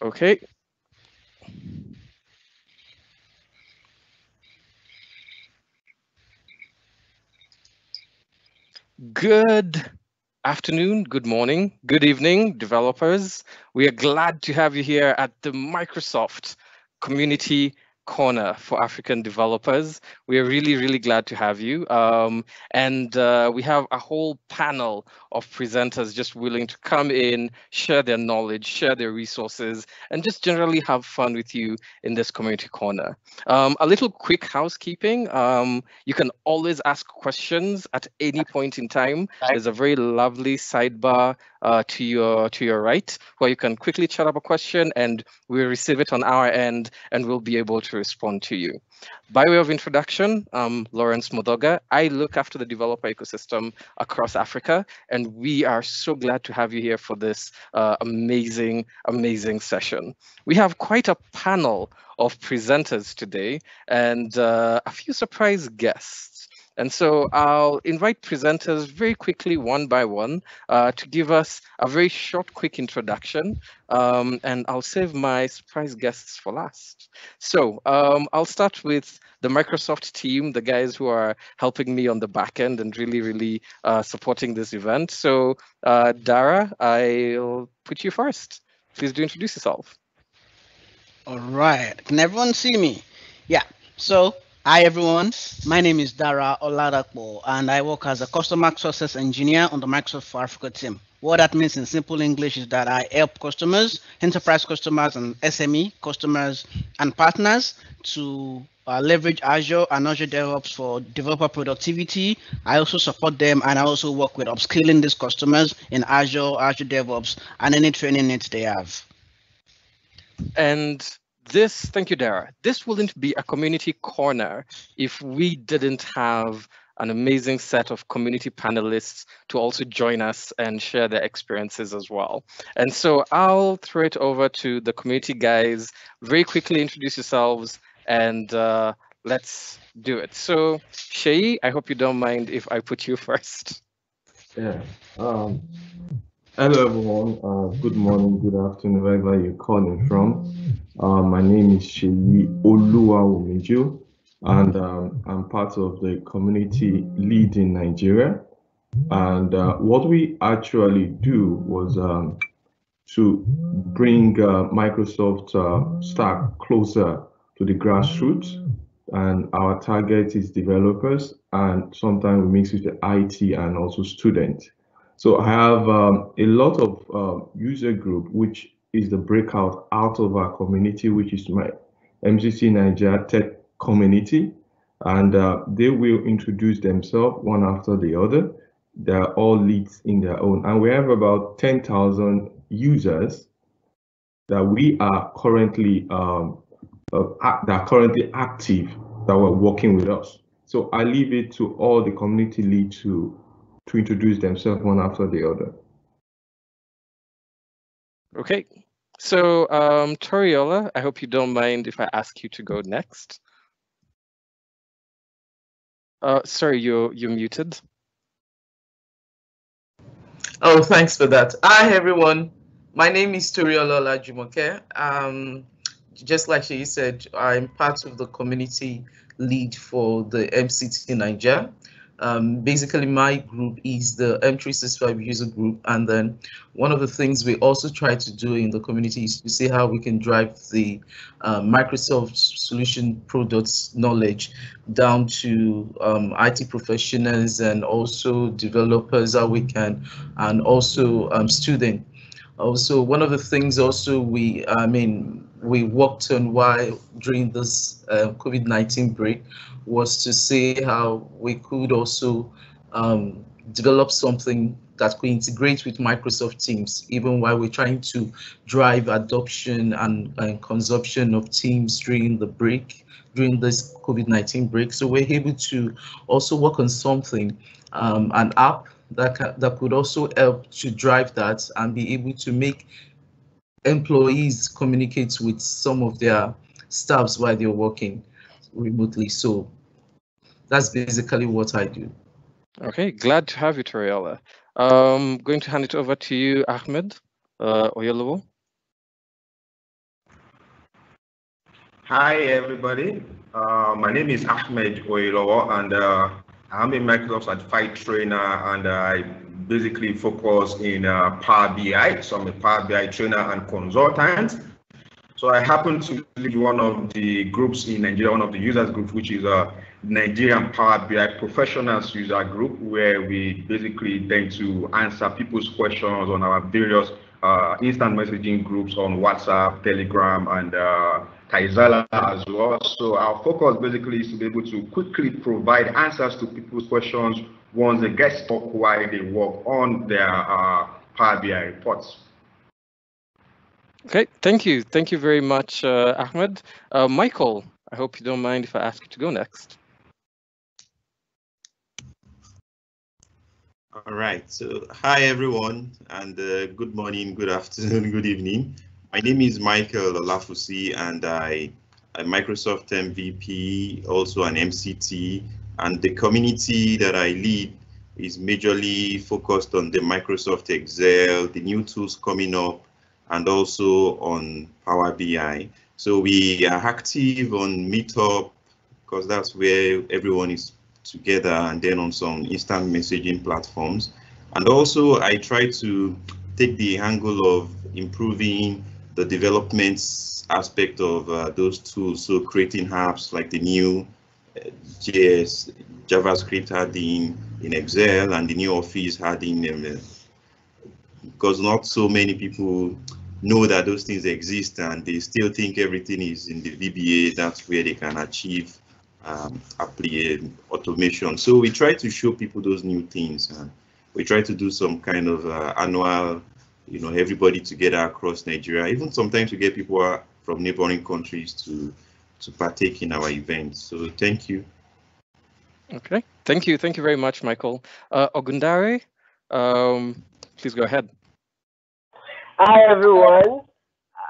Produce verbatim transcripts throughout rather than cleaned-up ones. Okay. Good afternoon, good morning, good evening, developers. We are glad to have you here at the Microsoft Community Corner for African developers. We are really, really glad to have you. Um, and uh, we have a whole panel of presenters just willing to come in, share their knowledge, share their resources, and just generally have fun with you in this community corner. Um, a little quick housekeeping. Um, you can always ask questions at any point in time. There's a very lovely sidebar uh, to your to your right where you can quickly chat up a question and we'll receive it on our end and we'll be able to respond to you. By way of introduction, um, Lawrence Muthoga. I look after the developer ecosystem across Africa, and we are so glad to have you here for this uh, amazing, amazing session. We have quite a panel of presenters today and uh, a few surprise guests. And so I'll invite presenters very quickly, one by one, uh, to give us a very short, quick introduction. Um, and I'll save my surprise guests for last. So um, I'll start with the Microsoft team, the guys who are helping me on the back end and really, really uh, supporting this event. So uh, Dara, I'll put you first. Please do introduce yourself. All right. Can everyone see me? Yeah. So. Hi everyone, my name is Dara Oladapo and I work as a customer success engineer on the Microsoft for Africa team. What that means in simple English is that I help customers, enterprise customers and S M E customers and partners to uh, leverage Azure and Azure DevOps for developer productivity. I also support them and I also work with upskilling these customers in Azure, Azure DevOps and any training needs they have. And This, thank you, Dara. This wouldn't be a community corner if we didn't have an amazing set of community panelists to also join us and share their experiences as well. And so I'll throw it over to the community guys. Very quickly introduce yourselves and uh, let's do it. So Sheyi, I hope you don't mind if I put you first. Yeah. Um, hello, everyone. Uh, good morning, good afternoon, wherever you're calling from. Uh, my name is Sheyi Oluwawumiju, and um, I'm part of the community lead in Nigeria. And uh, what we actually do was um, to bring uh, Microsoft uh, stack closer to the grassroots. And our target is developers, and sometimes we mix with the I T and also students. So I have um, a lot of uh, user group, which is the breakout out of our community, which is my M C T Nigeria tech community, and uh, they will introduce themselves one after the other. They are all leads in their own, and we have about ten thousand users that we are currently um, uh, that are currently active that were working with us. So I leave it to all the community leads to to introduce themselves one after the other. Okay, so um, Toriola, I hope you don't mind if I ask you to go next. Uh, sorry, you're, you're muted. Oh, thanks for that. Hi, everyone. My name is Toriola Olajumoke. Um, just like she said, I'm part of the community lead for the M C T Nigeria. Um, basically, my group is the M three sixty-five user group, and then one of the things we also try to do in the community is to see how we can drive the uh, Microsoft solution products knowledge down to um, I T professionals and also developers, how we can, and also um, students. Also, one of the things also we, I mean, we worked on while during this uh, COVID nineteen break was to see how we could also um, develop something that could integrate with Microsoft Teams, even while we're trying to drive adoption and, and consumption of Teams during the break, during this COVID nineteen break. So we're able to also work on something, um, an app that, that could also help to drive that and be able to make employees communicate with some of their staffs while they're working remotely. So that's basically what I do. Okay, glad to have you, Toriola. Um, going to hand it over to you, Ahmed uh, Oyelowo. Hi, everybody. Uh, my name is Ahmed Oyelowo, and uh, I'm a Microsoft certified trainer, and I basically focus in uh, Power B I. So I'm a Power B I trainer and consultant. So I happen to lead one of the groups in Nigeria, one of the users group, which is a Nigerian Power B I Professionals user group, where we basically tend to answer people's questions on our various uh, instant messaging groups on WhatsApp, Telegram, and uh, Kaizala as well. So our focus basically is to be able to quickly provide answers to people's questions once they get stuck while they work on their uh, Power B I reports. Okay, thank you. Thank you very much, uh, Ahmed. Uh, Michael, I hope you don't mind if I ask you to go next. All right. So, hi, everyone, and uh, good morning, good afternoon, good evening. My name is Michael Lafusi, and I am Microsoft M V P, also an M C T, and the community that I lead is majorly focused on the Microsoft Excel, the new tools coming up, and also on Power B I. So we are active on Meetup, because that's where everyone is together, and then on some instant messaging platforms. And also I try to take the angle of improving the development aspect of uh, those tools. So creating apps like the new uh, J S, JavaScript add-in in Excel, and the new Office add-in in, because not so many people know that those things exist, and they still think everything is in the V B A. That's where they can achieve um, automation. So we try to show people those new things, and we try to do some kind of uh, annual, you know, everybody together across Nigeria. Even sometimes we get people from neighboring countries to to partake in our events. So thank you. Okay, thank you, thank you very much, Michael. Uh, Ogundare, um, please go ahead. Hi, everyone.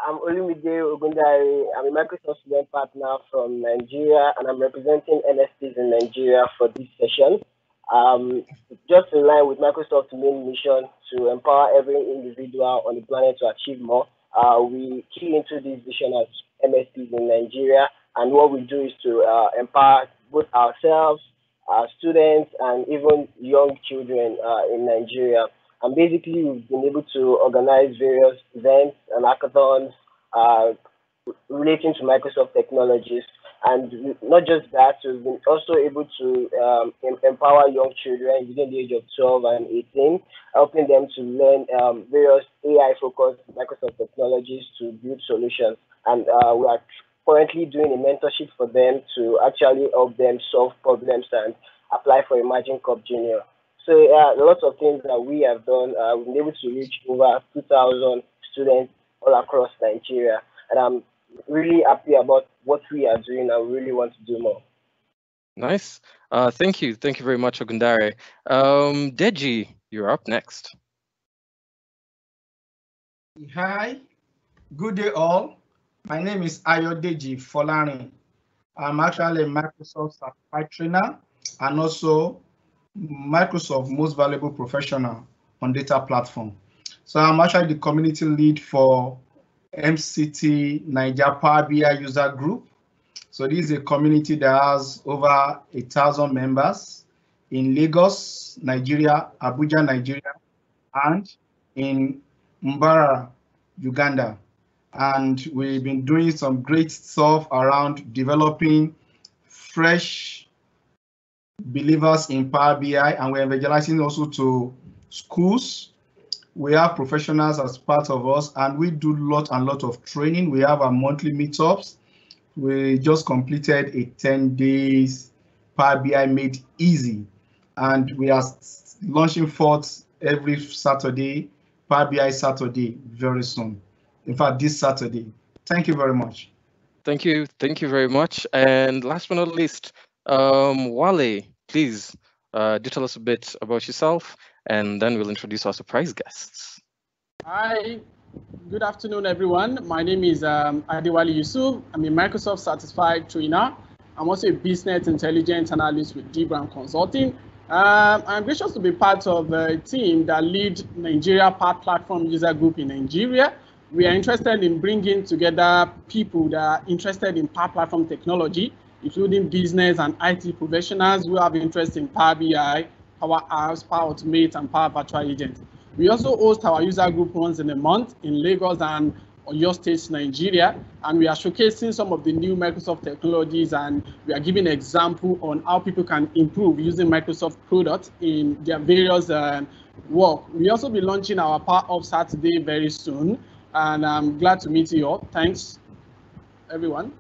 I'm Olumide Ogundare. I'm a Microsoft student partner from Nigeria, and I'm representing N S Ps in Nigeria for this session. Um, just in line with Microsoft's main mission to empower every individual on the planet to achieve more, uh, we key into this vision as M S Ps in Nigeria, and what we do is to uh, empower both ourselves, our students, and even young children uh, in Nigeria. And basically, we've been able to organize various events and hackathons uh, relating to Microsoft technologies. And not just that, we've been also able to um, empower young children between the age of twelve and eighteen, helping them to learn um, various A I-focused Microsoft technologies to build solutions. And uh, we are currently doing a mentorship for them to actually help them solve problems and apply for Imagine Cup Junior. So uh, lots of things that we have done. Uh, we've been able to reach over two thousand students all across Nigeria, and I'm really happy about what we are doing. I really want to do more. Nice. Uh, thank you. Thank you very much, Ogundare. Um, Deji, you're up next. Hi. Good day, all. My name is Ayodeji Folarin. I'm actually a Microsoft certified trainer and also Microsoft Most Valuable Professional on Data Platform. So I'm actually the community lead for M C T Nigeria Power B I User Group. So this is a community that has over a thousand members in Lagos, Nigeria, Abuja, Nigeria, and in Mbarara, Uganda. And we've been doing some great stuff around developing fresh believers in Power B I, and we're evangelizing also to schools. We have professionals as part of us, and we do lot and lot of training. We have our monthly meetups. We just completed a ten days Power B I Made Easy, and we are launching forth every Saturday, Power B I Saturday, very soon. In fact, this Saturday. Thank you very much. Thank you. Thank you very much. And last but not least, Um, Wale, please uh, do tell us a bit about yourself, and then we'll introduce our surprise guests. Hi, good afternoon, everyone. My name is um, Adewale Yusuf. I'm a Microsoft certified trainer. I'm also a business intelligence analyst with Dbrand Consulting. Um, I'm gracious to be part of a team that leads Nigeria Power Platform User Group in Nigeria, We are interested in bringing together people that are interested in Power Platform technology, including business and I T professionals who have interest in Power B I, Power Apps, Power Automate, and Power Virtual Agents. We also host our user group once in a month in Lagos and Oyo State, Nigeria, and we are showcasing some of the new Microsoft technologies, and we are giving an example on how people can improve using Microsoft products in their various uh, work. We also be launching our Power Apps Saturday very soon. And I'm glad to meet you all. Thanks, everyone.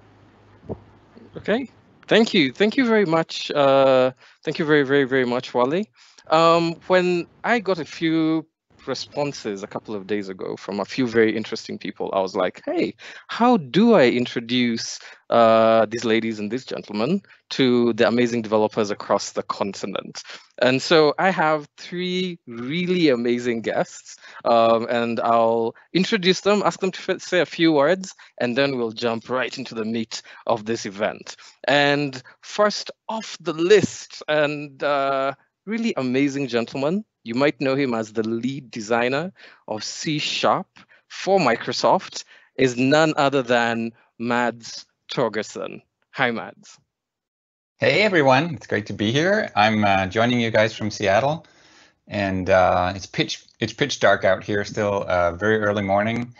Okay, thank you. Thank you very much. Uh, thank you very, very, very much, Wale. Um, when I got a few responses a couple of days ago from a few very interesting people, I was like, hey, how do I introduce uh, these ladies and these gentlemen to the amazing developers across the continent? And so I have three really amazing guests, um, and I'll introduce them, ask them to say a few words, and then we'll jump right into the meat of this event. And first off the list, and uh, really amazing gentleman. You might know him as the lead designer of C Sharp for Microsoft, is none other than Mads Torgersen. Hi, Mads. Hey, everyone. It's great to be here. I'm uh, joining you guys from Seattle, and uh, it's pitch it's pitch dark out here still, uh, very early morning.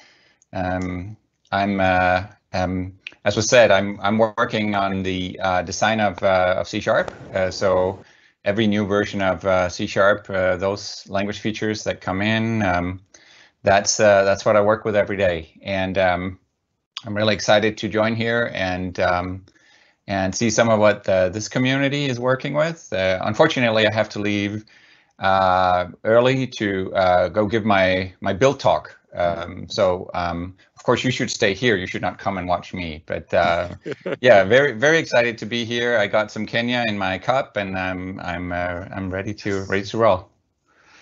Um, I'm uh, um, as was said, I'm I'm working on the uh, design of uh, of C Sharp, uh, so. Every new version of uh, C Sharp, uh, those language features that come in, um, that's uh, that's what I work with every day, and um, I'm really excited to join here and um, and see some of what uh, this community is working with. Uh, unfortunately, I have to leave uh, early to uh, go give my my build talk. Um, so um, of course, you should stay here. You should not come and watch me. But uh, yeah, very, very excited to be here. I got some Kenya in my cup, and I'm I'm uh, I'm ready to ready to roll.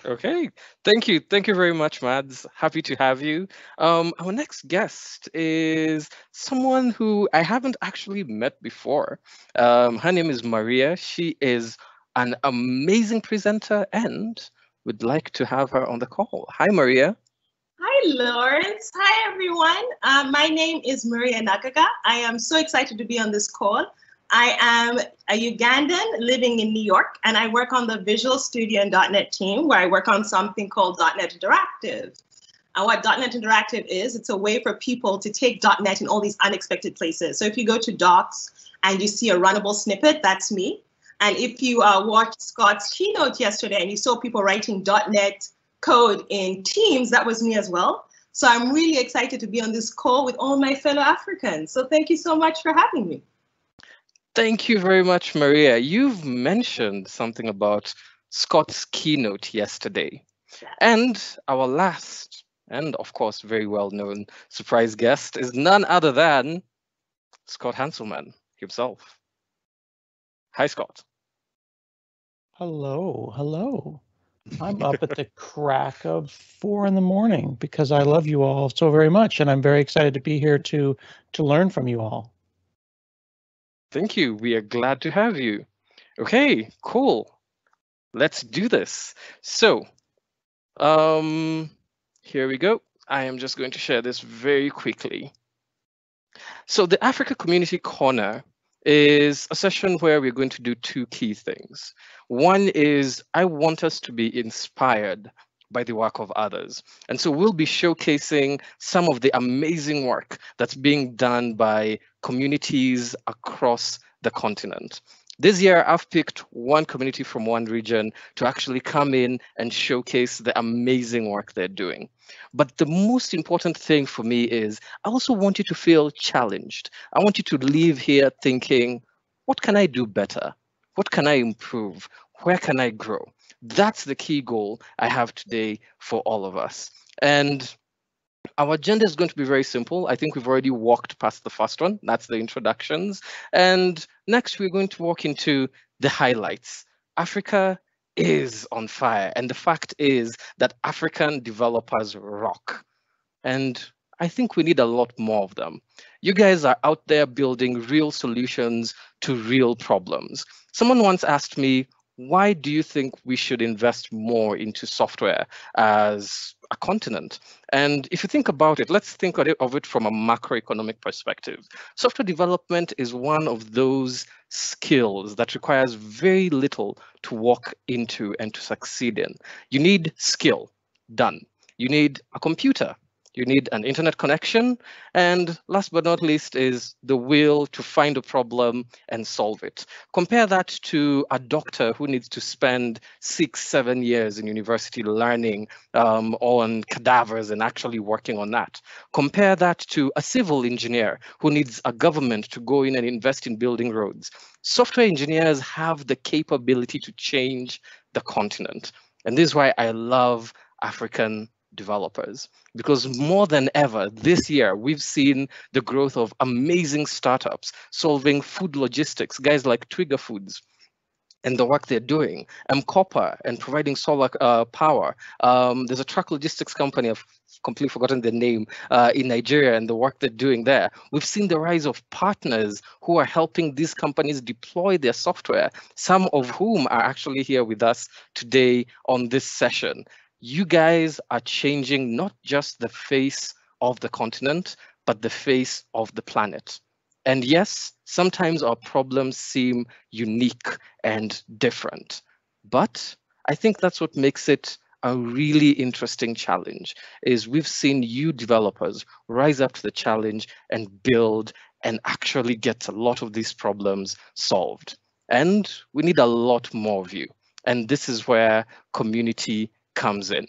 Okay, thank you, thank you very much, Mads. Happy to have you. Um, our next guest is someone who I haven't actually met before. Um, her name is Maria. She is an amazing presenter, and would like to have her on the call. Hi, Maria. Hi, Lawrence. Hi, everyone. Uh, my name is Maria Nakaga. I am so excited to be on this call. I am a Ugandan living in New York, and I work on the Visual Studio and dot net team, where I work on something called dot net Interactive. And what dot net Interactive is, it's a way for people to take dot net in all these unexpected places. So if you go to Docs and you see a runnable snippet, that's me. And if you uh, watched Scott's keynote yesterday and you saw people writing dot net code in Teams, that was me as well. So I'm really excited to be on this call with all my fellow Africans. So thank you so much for having me. Thank you very much, Maria. You've mentioned something about Scott's keynote yesterday. Yeah. And our last, and of course, very well-known surprise guest is none other than Scott Hanselman himself. Hi, Scott. Hello, hello. I'm up at the crack of four in the morning because I love you all so very much, and I'm very excited to be here to to learn from you all. Thank you. We are glad to have you. Okay, cool. Let's do this. So, um, here we go. I am just going to share this very quickly. So the Africa Community Corner is a session where we're going to do two key things. One is I want us to be inspired by the work of others. And so we'll be showcasing some of the amazing work that's being done by communities across the continent. This year, I've picked one community from one region to actually come in and showcase the amazing work they're doing. But the most important thing for me is I also want you to feel challenged. I want you to leave here thinking, what can I do better? What can I improve? Where can I grow? That's the key goal I have today for all of us. And our agenda is going to be very simple. I think we've already walked past the first one. That's the introductions. And next, we're going to walk into the highlights. Africa is on fire. And the fact is that African developers rock. And I think we need a lot more of them. You guys are out there building real solutions to real problems. Someone once asked me, why do you think we should invest more into software as a continent? And if you think about it, let's think of it from a macroeconomic perspective. Software development is one of those skills that requires very little to walk into and to succeed in. You need skill, done. You need a computer. You need an internet connection, and last but not least is the will to find a problem and solve it. Compare that to a doctor who needs to spend six, seven years in university learning um, on cadavers and actually working on that. Compare that to a civil engineer who needs a government to go in and invest in building roads. Software engineers have the capability to change the continent, and this is why I love African developers, because more than ever this year we've seen the growth of amazing startups solving food logistics, guys like Twiga Foods and the work they're doing, M COPA and providing solar uh, power. Um, there's a truck logistics company, I've completely forgotten their name, uh, in Nigeria and the work they're doing there. We've seen the rise of partners who are helping these companies deploy their software, some of whom are actually here with us today on this session. You guys are changing not just the face of the continent, but the face of the planet. And yes, sometimes our problems seem unique and different, but I think that's what makes it a really interesting challenge, is we've seen you developers rise up to the challenge and build and actually get a lot of these problems solved. And we need a lot more of you. And this is where community comes in.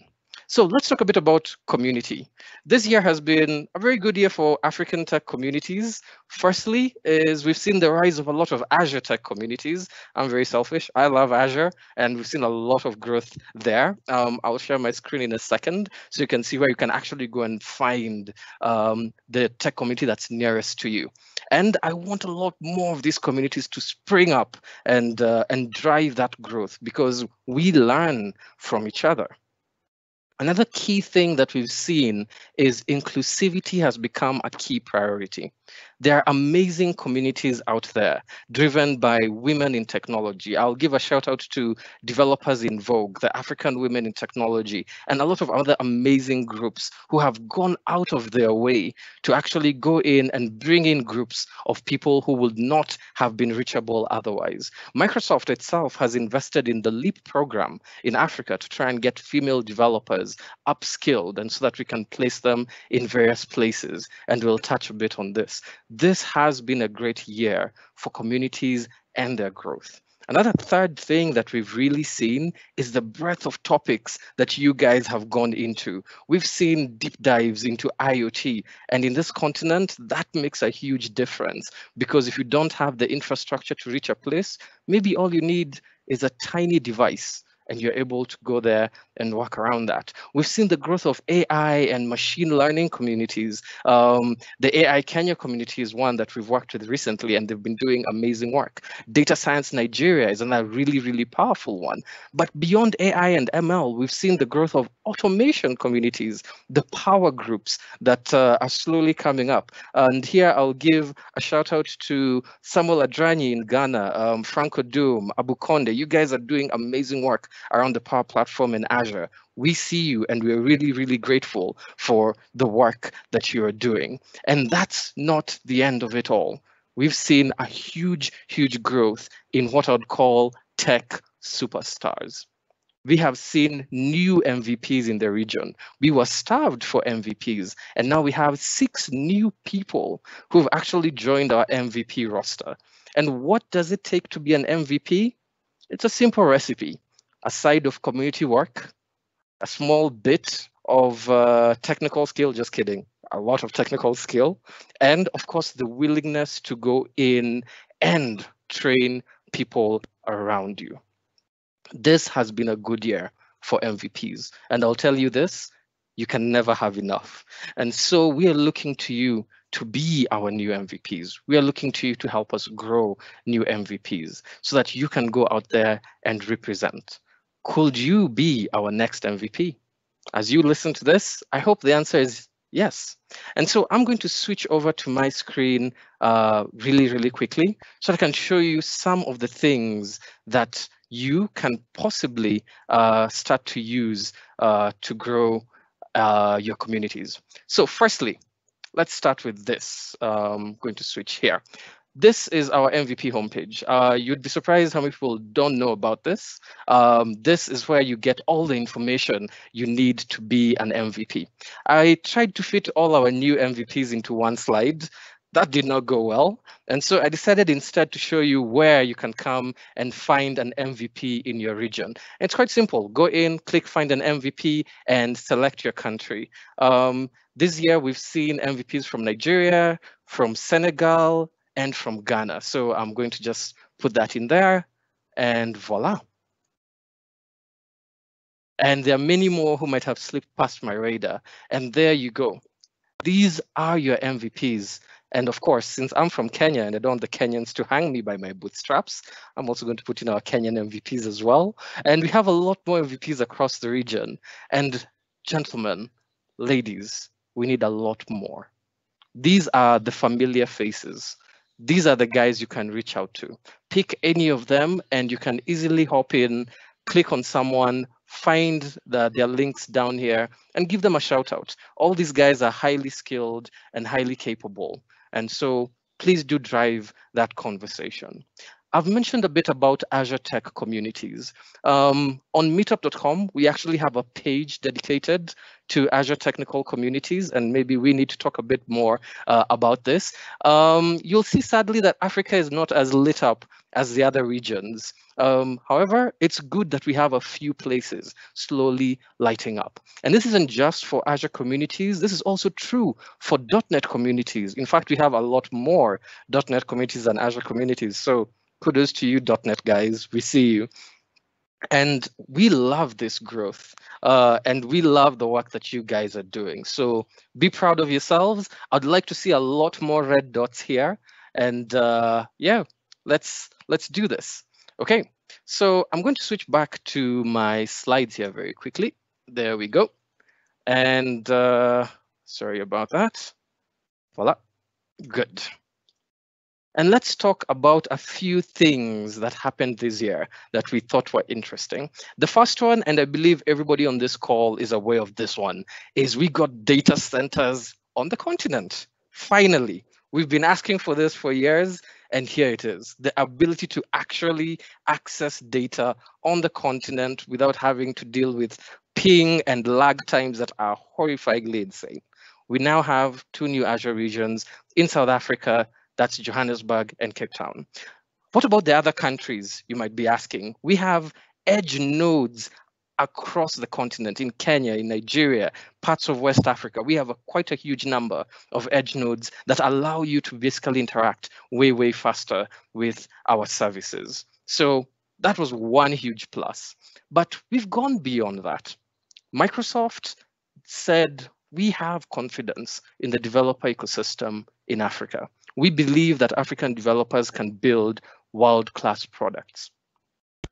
So let's talk a bit about community. This year has been a very good year for African tech communities. Firstly, is we've seen the rise of a lot of Azure tech communities. I'm very selfish. I love Azure, and we've seen a lot of growth there. Um, I'll share my screen in a second, so you can see where you can actually go and find um, the tech community that's nearest to you. And I want a lot more of these communities to spring up and, uh, and drive that growth, because we learn from each other. Another key thing that we've seen is inclusivity has become a key priority. There are amazing communities out there driven by women in technology. I'll give a shout out to Developers in Vogue, the African Women in Technology, and a lot of other amazing groups who have gone out of their way to actually go in and bring in groups of people who would not have been reachable otherwise. Microsoft itself has invested in the LEAP program in Africa to try and get female developers upskilled, and so that we can place them in various places, and we'll touch a bit on this. This has been a great year for communities and their growth. Another third thing that we've really seen is the breadth of topics that you guys have gone into. We've seen deep dives into IoT, and in this continent, that makes a huge difference, because if you don't have the infrastructure to reach a place, maybe all you need is a tiny device, and you're able to go there and work around that. We've seen the growth of A I and machine learning communities. Um, the A I Kenya community is one that we've worked with recently, and they've been doing amazing work. Data Science Nigeria is another really, really powerful one. But beyond A I and M L, we've seen the growth of automation communities, the power groups that uh, are slowly coming up. And here I'll give a shout out to Samuel Adranyi in Ghana, um, Franco Doom, Abukonde. You guys are doing amazing work around the Power Platform in Azure. We see you, and we're really, really grateful for the work that you are doing. And that's not the end of it all. We've seen a huge, huge growth in what I'd call tech superstars. We have seen new M V Ps in the region. We were starved for M V Ps, and now we have six new people who've actually joined our M V P roster. And what does it take to be an M V P? It's a simple recipe. A side of community work, a small bit of uh, technical skill, just kidding, a lot of technical skill, and of course the willingness to go in and train people around you. This has been a good year for M V Ps, and I'll tell you this, you can never have enough. And so we are looking to you to be our new M V Ps. We are looking to you to help us grow new M V Ps so that you can go out there and represent. Could you be our next M V P? As you listen to this, I hope the answer is yes. And so I'm going to switch over to my screen uh, really, really quickly so I can show you some of the things that you can possibly uh, start to use uh, to grow uh, your communities. So firstly, let's start with this. I'm going to switch here. This is our M V P homepage. Uh, you'd be surprised how many people don't know about this. Um, this is where you get all the information you need to be an M V P. I tried to fit all our new M V Ps into one slide. That did not go well. And so I decided instead to show you where you can come and find an M V P in your region. It's quite simple. Go in, click find an M V P and select your country. Um, this year we've seen M V Ps from Nigeria, from Senegal, and from Ghana. So I'm going to just put that in there and voila. And there are many more who might have slipped past my radar. And there you go. These are your M V Ps. And of course, since I'm from Kenya and I don't want the Kenyans to hang me by my bootstraps, I'm also going to put in our Kenyan M V Ps as well. And we have a lot more M V Ps across the region. And gentlemen, ladies, we need a lot more. These are the familiar faces. These are the guys you can reach out to. Pick any of them and you can easily hop in, click on someone, find the, their links down here and give them a shout out. All these guys are highly skilled and highly capable. And so please do drive that conversation. I've mentioned a bit about Azure Tech Communities. Um, on meetup dot com, we actually have a page dedicated to Azure Technical Communities, and maybe we need to talk a bit more uh, about this. Um, you'll see, sadly, that Africa is not as lit up as the other regions. Um, however, it's good that we have a few places slowly lighting up. And this isn't just for Azure communities, this is also true for dot net communities. In fact, we have a lot more dot net communities than Azure communities, so kudos to you, dot net guys, we see you. And we love this growth uh, and we love the work that you guys are doing. So be proud of yourselves. I'd like to see a lot more red dots here. And uh, yeah, let's let's do this. Okay, so I'm going to switch back to my slides here very quickly. There we go. And uh, sorry about that. Voila, good. And let's talk about a few things that happened this year that we thought were interesting. The first one, and I believe everybody on this call is aware of this one, is we got data centers on the continent. Finally, we've been asking for this for years, and here it is. The ability to actually access data on the continent without having to deal with ping and lag times that are horrifyingly insane. We now have two new Azure regions in South Africa. That's Johannesburg and Cape Town. What about the other countries, you might be asking? We have edge nodes across the continent, in Kenya, in Nigeria, parts of West Africa. We have a, quite a huge number of edge nodes that allow you to basically interact way, way faster with our services. So that was one huge plus. But we've gone beyond that. Microsoft said, we have confidence in the developer ecosystem in Africa. We believe that African developers can build world-class products.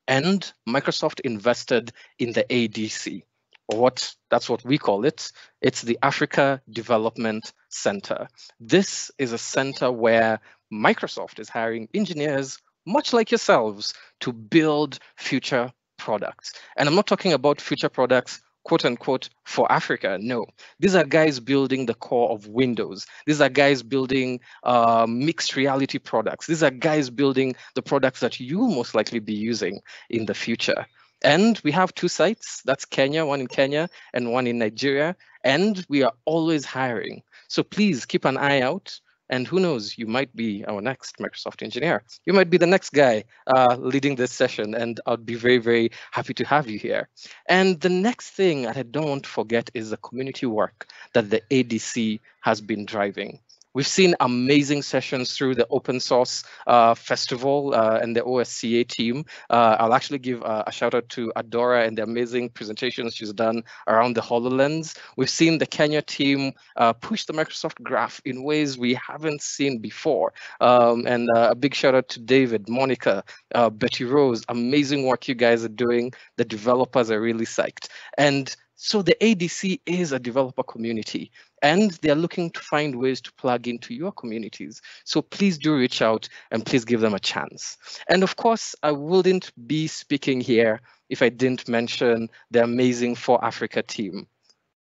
And Microsoft invested in the A D C, or what that's what we call it. It's the Africa Development Center. This is a center where Microsoft is hiring engineers, much like yourselves, to build future products. And I'm not talking about future products quote unquote for Africa. No, these are guys building the core of Windows. These are guys building uh, mixed reality products. These are guys building the products that you'll most likely be using in the future. And we have two sites, that's Kenya, one in Kenya and one in Nigeria, and we are always hiring. So please keep an eye out, and who knows, you might be our next Microsoft engineer. You might be the next guy uh, leading this session, and I'd be very, very happy to have you here. And the next thing that I don't want to forget is the community work that the A D C has been driving. We've seen amazing sessions through the open source uh, festival uh, and the O S C A team. Uh, I'll actually give a, a shout out to Adora and the amazing presentations she's done around the HoloLens. We've seen the Kenya team uh, push the Microsoft graph in ways we haven't seen before. Um, and uh, a big shout out to David, Monica, uh, Betty Rose, amazing work you guys are doing. The developers are really psyched. And So the A D C is a developer community, and they're looking to find ways to plug into your communities. So please do reach out and please give them a chance. And of course, I wouldn't be speaking here if I didn't mention the amazing For Africa team.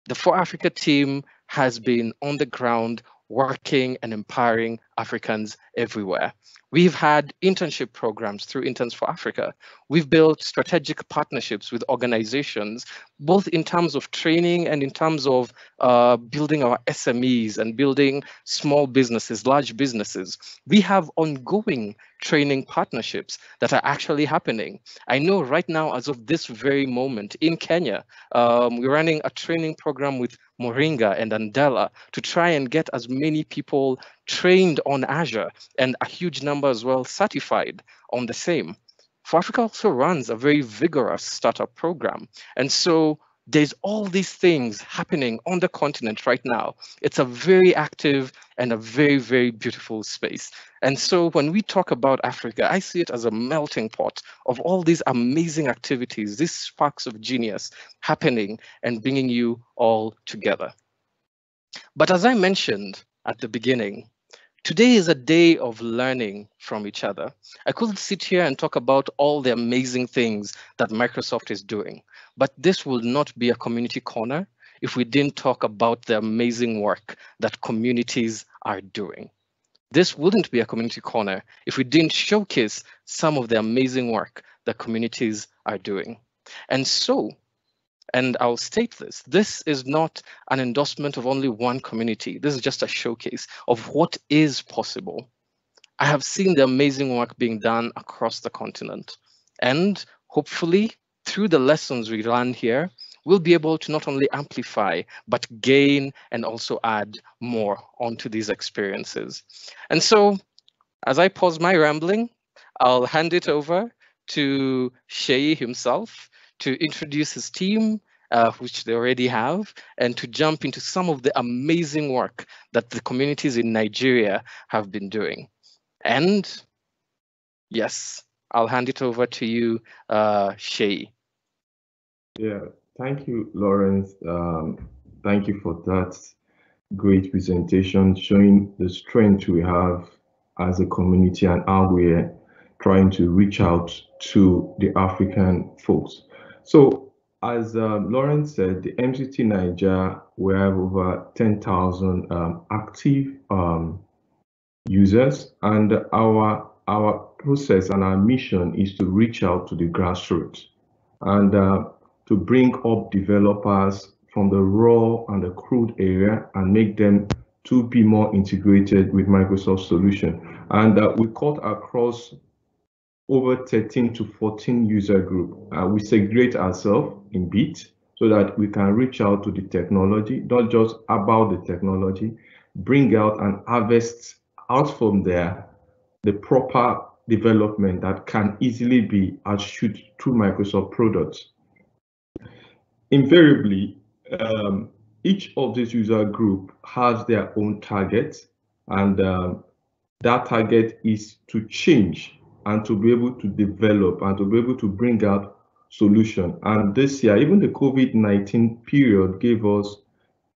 The For Africa team has been on the ground working and empowering Africans everywhere. We've had internship programs through Interns for Africa. We've built strategic partnerships with organizations, both in terms of training and in terms of uh, building our S M Es and building small businesses, large businesses. We have ongoing training partnerships that are actually happening. I know right now, as of this very moment in Kenya, um, we're running a training program with Moringa and Andela to try and get as many people trained on Azure, and a huge number as well certified on the same. For Africa also runs a very vigorous startup program. And so there's all these things happening on the continent right now. It's a very active and a very, very beautiful space. And so when we talk about Africa, I see it as a melting pot of all these amazing activities, these sparks of genius happening and bringing you all together. But as I mentioned at the beginning, today is a day of learning from each other. I couldn't sit here and talk about all the amazing things that Microsoft is doing, but this will not be a community corner if we didn't talk about the amazing work that communities are doing. This wouldn't be a community corner if we didn't showcase some of the amazing work that communities are doing. And so, and I'll state this, this is not an endorsement of only one community. This is just a showcase of what is possible. I have seen the amazing work being done across the continent. And hopefully, through the lessons we learn here, we'll be able to not only amplify, but gain and also add more onto these experiences. And so, as I pause my rambling, I'll hand it over to Sheyi himself, to introduce his team, uh, which they already have, and to jump into some of the amazing work that the communities in Nigeria have been doing. And yes, I'll hand it over to you, uh, Sheyi. Yeah, thank you, Lawrence. Um, thank you for that great presentation, showing the strength we have as a community and how we're trying to reach out to the African folks. So, as uh, Lawrence said, the M C T Nigeria, we have over ten thousand um, active um, users, and our our process and our mission is to reach out to the grassroots and uh, to bring up developers from the raw and the crude area and make them to be more integrated with Microsoft solution. And uh, we cut across over thirteen to fourteen user group. Uh, we segregate ourselves in bits so that we can reach out to the technology, not just about the technology, bring out and harvest out from there the proper development that can easily be achieved through Microsoft products. Invariably, um, each of these user group has their own target, and uh, that target is to change and to be able to develop and to be able to bring out solution. And this year, even the COVID nineteen period gave us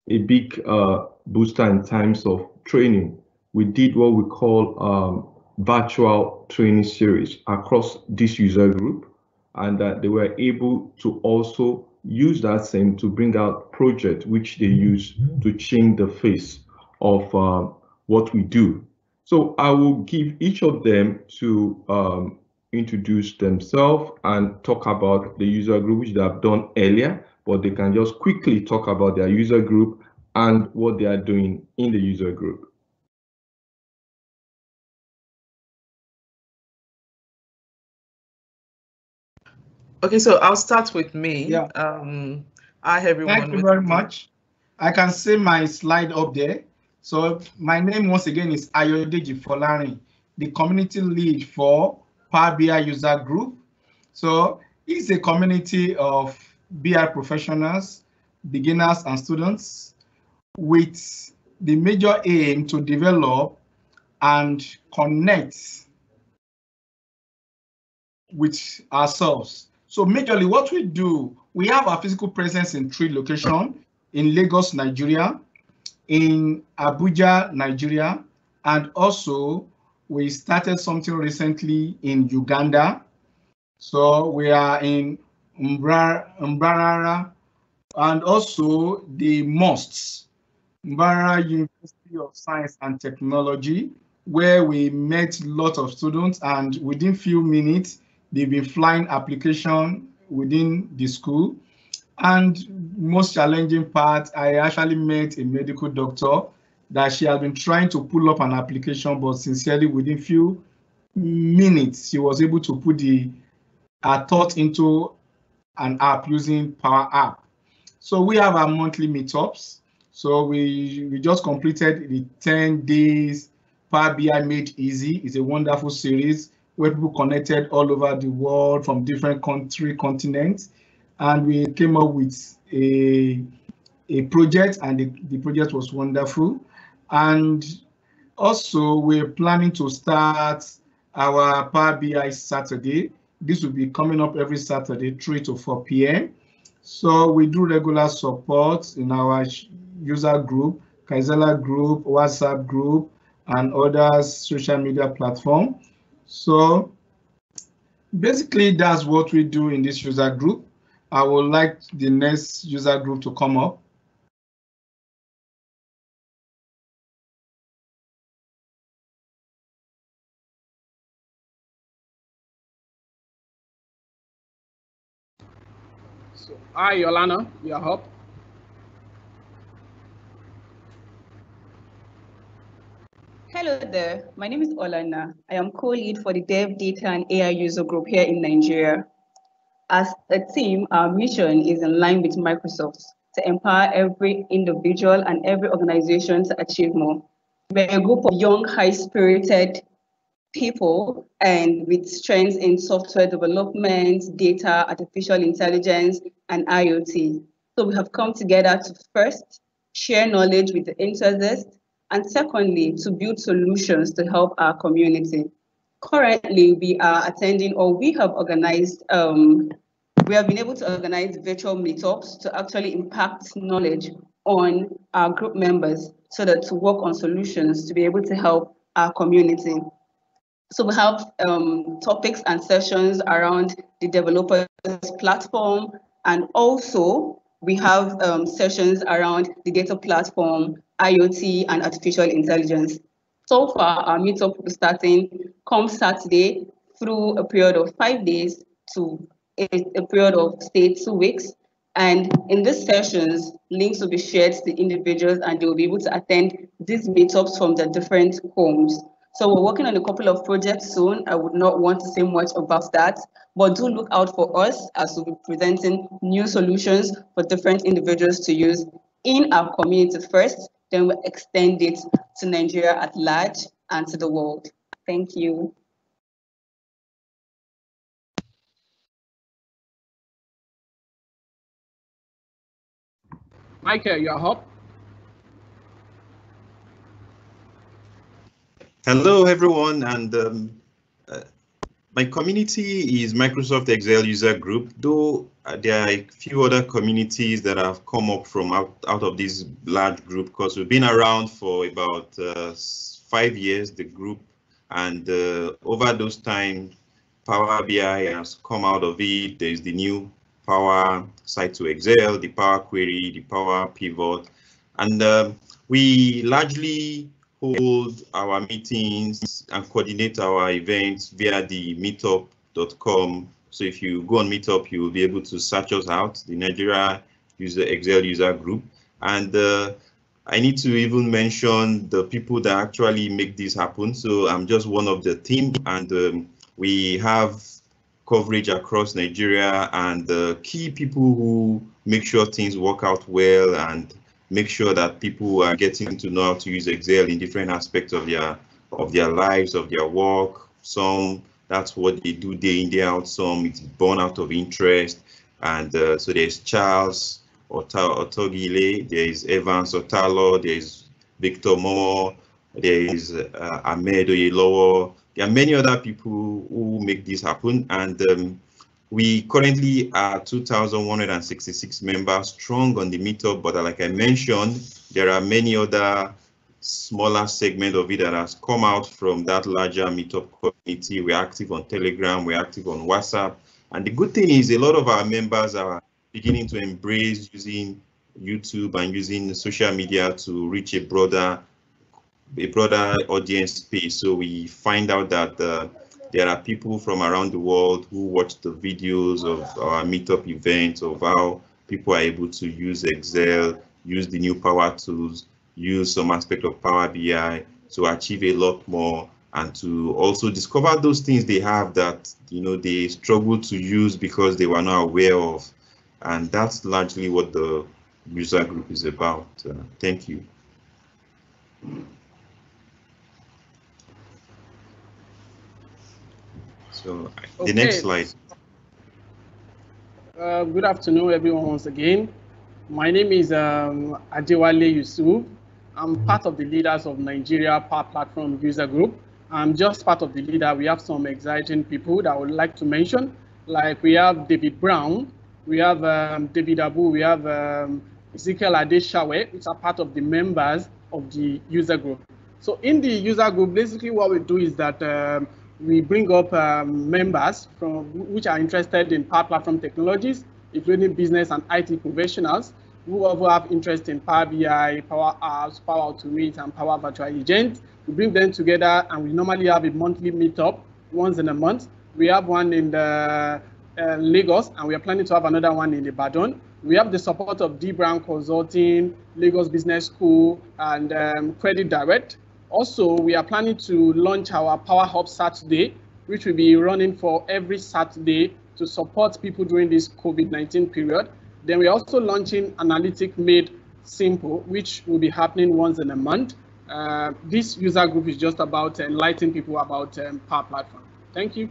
a big uh, booster in terms of training. We did what we call um, virtual training series across this user group, and that uh, they were able to also use that same to bring out projects which they use to change the face of uh, what we do. So I will give each of them to um, introduce themselves and talk about the user group, which they have done earlier, but they can just quickly talk about their user group and what they are doing in the user group. Okay, so I'll start with me. Yeah. Um, I have everyone. Thank you very much. I can see my slide up there. So my name once again is Ayodeji Folarin, the community lead for Power B I user group. So it's a community of B I professionals, beginners and students with the major aim to develop and connect with ourselves. So majorly what we do, we have our physical presence in three locations, in Lagos, Nigeria, in Abuja, Nigeria, and also we started something recently in Uganda. So we are in Mbra Mbarara, and also the M U S T, Mbarara University of Science and Technology, where we met a lot of students, and within few minutes, they've been flying application within the school. And most challenging part, I actually met a medical doctor that she has been trying to pull up an application, but sincerely, within few minutes, she was able to put the her thought into an app using Power App. So we have our monthly meetups. So we, we just completed the ten days Power B I Made Easy. It's a wonderful series where people connected all over the world from different country, continents. And we came up with a, a project, and the, the project was wonderful. And also we're planning to start our Power B I Saturday. This will be coming up every Saturday, three to four P M So we do regular support in our user group, Kaizala group, WhatsApp group, and other social media platform. So basically that's what we do in this user group. I would like the next user group to come up. Hi, Yolana, you are up. Hello there, my name is Olana. I am co-lead for the Dev Data and A I User Group here in Nigeria. As a team, our mission is in line with Microsoft to empower every individual and every organization to achieve more. We're a group of young, high-spirited people and with strengths in software development, data, artificial intelligence, and IoT. So we have come together to first share knowledge with the enthusiasts, and secondly, to build solutions to help our community. Currently, we are attending, or we have organized, um, we have been able to organize virtual meetups to actually impact knowledge on our group members so that to work on solutions to be able to help our community. So we have um, topics and sessions around the developers platform, and also we have um, sessions around the data platform, IoT, and artificial intelligence. So far, our meetup will be starting come Saturday through a period of five days to a, a period of, say, two weeks. And in these sessions, links will be shared to individuals, and they will be able to attend these meetups from their different homes. So we're working on a couple of projects soon. I would not want to say much about that, but do look out for us as we'll be presenting new solutions for different individuals to use in our community first, then we'll extend it to Nigeria at large and to the world. Thank you. Michael, you're up. Hello, everyone, and um, uh, my community is Microsoft Excel User Group, though uh, there are a few other communities that have come up from out, out of this large group, because we've been around for about uh, five years, the group, and uh, over those time, Power B I has come out of it. There's the new Power Site to Excel, the Power Query, the Power Pivot, and uh, we largely hold our meetings and coordinate our events via the meetup dot com. So if you go on Meetup, you will be able to search us out, the Nigeria User Excel User Group. And uh, I need to even mention the people that actually make this happen. So I'm just one of the team, and um, we have coverage across Nigeria, and the uh, key people who make sure things work out well and make sure that people are getting to know how to use Excel in different aspects of their of their lives, of their work. Some, that's what they do day in, day out. Some, it's born out of interest. And uh, so there's Charles Otogile, there's Evans Otalo, there's Victor Moore, there's uh, Ahmed Oyelowo. There are many other people who make this happen. And um, We currently are two thousand one hundred sixty-six members strong on the meetup, but like I mentioned, there are many other smaller segment of it that has come out from that larger meetup community. We're active on Telegram, we're active on WhatsApp. And the good thing is a lot of our members are beginning to embrace using YouTube and using social media to reach a broader, a broader audience space. So we find out that uh, there are people from around the world who watch the videos of our meetup events, of how people are able to use Excel, use the new power tools, use some aspect of Power B I to achieve a lot more, and to also discover those things they have that, you know, they struggle to use because they were not aware of. And that's largely what the user group is about. Uh, thank you. So okay. The next slide. Uh, good afternoon, everyone, once again. My name is um, Adewale Yusuf. I'm part of the leaders of Nigeria Power Platform User Group. I'm just part of the leader. We have some exciting people that I would like to mention, like we have David Brown, we have um, David Abu, we have um, Ezekiel Adeshawe, which are part of the members of the user group. So in the user group, basically what we do is that um, we bring up um, members from which are interested in Power Platform technologies, including business and I T professionals, who also have interest in Power B I, Power Apps, Power Automate, and Power Virtual Agent. We bring them together, and we normally have a monthly meetup once in a month. We have one in the, uh, Lagos, and we are planning to have another one in Ibadan. We have the support of Dbrand Consulting, Lagos Business School, and um, Credit Direct. Also, we are planning to launch our Power Hub Saturday, which will be running for every Saturday to support people during this COVID nineteen period. Then we're also launching Analytic Made Simple, which will be happening once in a month. Uh, this user group is just about enlightening people about um, Power Platform. Thank you.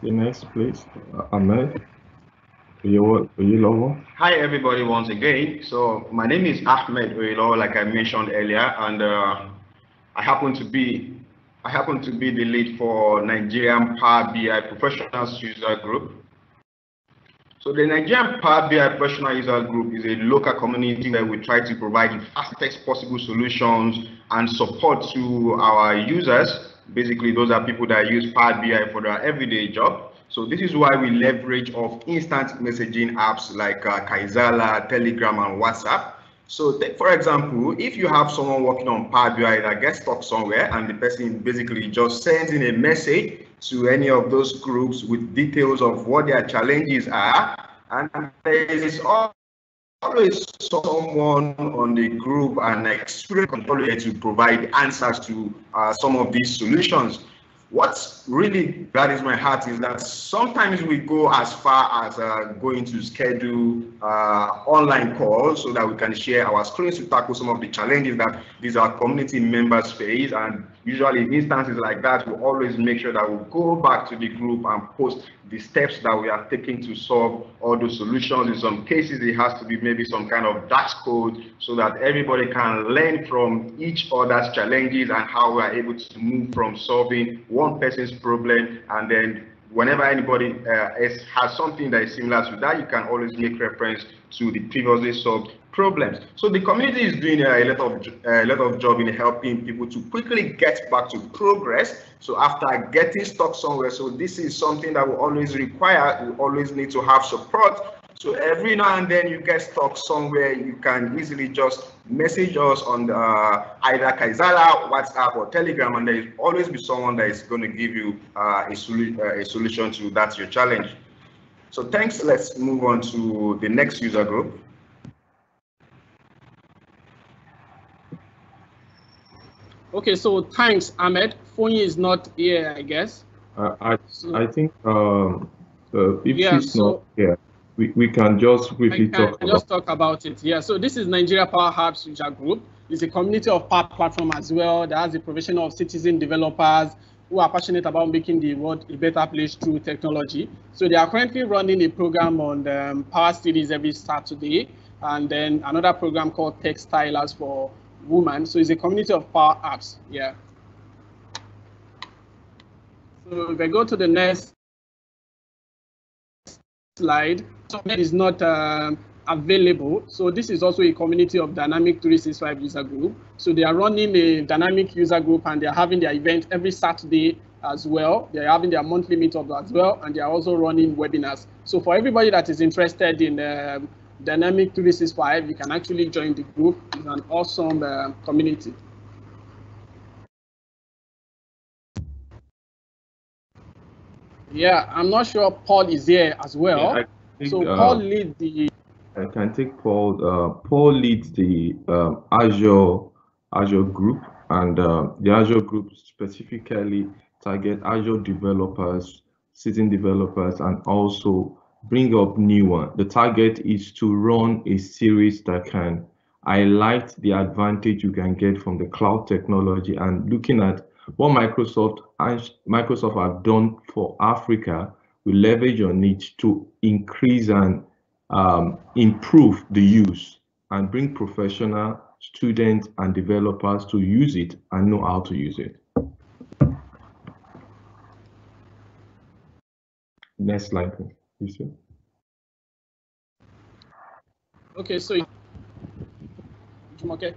The next, please, Ahmed Oyelowo. Hi, everybody, once again. So my name is Ahmed Oyelowo, like I mentioned earlier, and uh, I happen to be I happen to be the lead for Nigerian Power B I Professionals User Group. So the Nigerian Power B I Professional User Group is a local community where we try to provide the fastest possible solutions and support to our users. Basically, those are people that use Power B I for their everyday job. So this is why we leverage of instant messaging apps like uh, Kaizala, Telegram, and WhatsApp. So for example, if you have someone working on Power B I that gets stuck somewhere, and the person basically just sends in a message to any of those groups with details of what their challenges are, and there is always someone on the group and experienced controller to provide answers to uh, some of these solutions. What really gladdens my heart is that sometimes we go as far as uh, going to schedule uh, online calls so that we can share our screens to tackle some of the challenges that these are community members face. And usually in instances like that, we always make sure that we go back to the group and post the steps that we are taking to solve all those solutions. In some cases, it has to be maybe some kind of dash code so that everybody can learn from each other's challenges and how we are able to move from solving one person's problem, and then whenever anybody uh, is, has something that is similar to that, you can always make reference to the previously solved problems. So the community is doing a lot of a lot of job in helping people to quickly get back to progress. So after getting stuck somewhere, so this is something that we always require. We always need to have support. So every now and then you get stuck somewhere, you can easily just message us on the, uh, either Kaizala, WhatsApp, or Telegram, and there will always be someone that is going to give you uh, a, solu uh, a solution to that's your challenge. So thanks. Let's move on to the next user group. Okay, so thanks, Ahmed. Fonyi is not here, I guess. Uh, I so, I think um, uh, if yeah, she's so, not here. We, we can just quickly can talk, just about. talk about it. Yeah, so this is Nigeria Power Apps User Group. It's a community of Power Platform as well that has the provision of citizen developers, who are passionate about making the world a better place through technology. So they are currently running a program on um, Power Series every Saturday, and then another program called Textilers for Women. So it's a community of Power Apps. Yeah. So if I go to the next slide, something is not um, available. So this is also a community of Dynamic three sixty-five user group. So they are running a Dynamic user group, and they are having their event every Saturday as well. They are having their monthly meetup as well, and they are also running webinars. So for everybody that is interested in uh, Dynamic three sixty-five, you can actually join the group. It's an awesome uh, community. Yeah, I'm not sure Paul is here as well. Yeah, think, so Paul uh, leads the. I can take Paul. Uh, Paul leads the uh, Azure Azure group, and uh, the Azure group specifically target Azure developers, sitting developers, and also bring up new one. The target is to run a series that can highlight the advantage you can get from the cloud technology, and looking at what Microsoft Microsoft have done for Africa. We leverage on it to increase and um, improve the use and bring professional students and developers to use it and know how to use it. Next slide, please. Okay, so okay.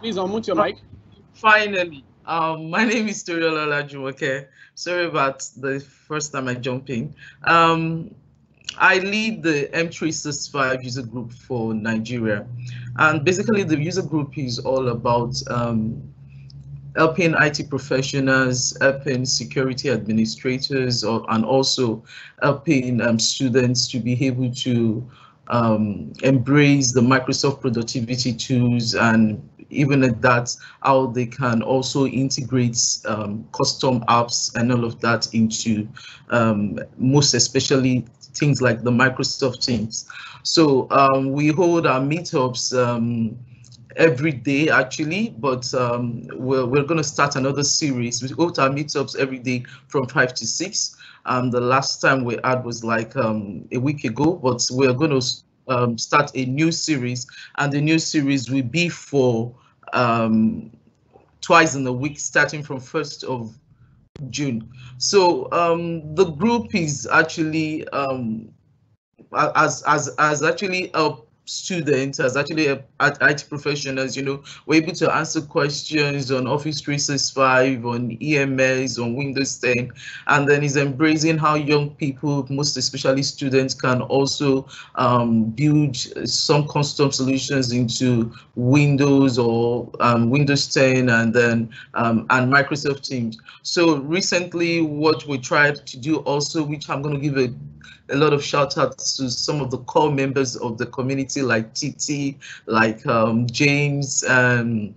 Please unmute your mic. Finally, um, my name is Toriola Olajumoke. Sorry about the first time I jump in. Um, I lead the M three sixty-five user group for Nigeria. And basically the user group is all about um, helping I T professionals, helping security administrators, or, and also helping um, students to be able to um, embrace the Microsoft productivity tools, and even at that, how they can also integrate um, custom apps and all of that into um, most especially things like the Microsoft Teams. So um, we hold our meetups um, every day actually, but um, we're, we're going to start another series. We hold our meetups every day from five to six. Um, the last time we had was like um, a week ago, but we're going to Um, start a new series, and the new series will be for um, twice in a week, starting from first of June. So um, the group is actually um, as as as actually helped students, as actually helped I T professionals. You know, we're able to answer questions on Office three sixty-five, on E M S, on Windows ten, and then is embracing how young people, most especially students, can also um, build some custom solutions into Windows or um, Windows ten, and then um, and Microsoft Teams. So recently, what we tried to do also, which I'm going to give a a lot of shout outs to some of the core members of the community, like T T, like um, James, um,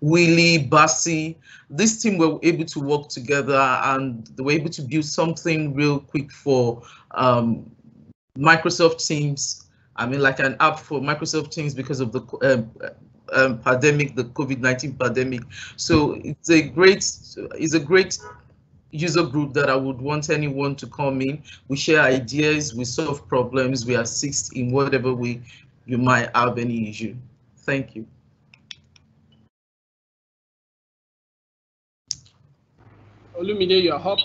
Willie, Bassi. This team were able to work together, and they were able to build something real quick for um, Microsoft Teams. I mean, like an app for Microsoft Teams because of the um, um, pandemic, the COVID nineteen pandemic. So it's a great, it's a great user group that I would want anyone to come in. We share ideas, we solve problems, we assist in whatever way you might have any issue. Thank you. Olumide, you're up.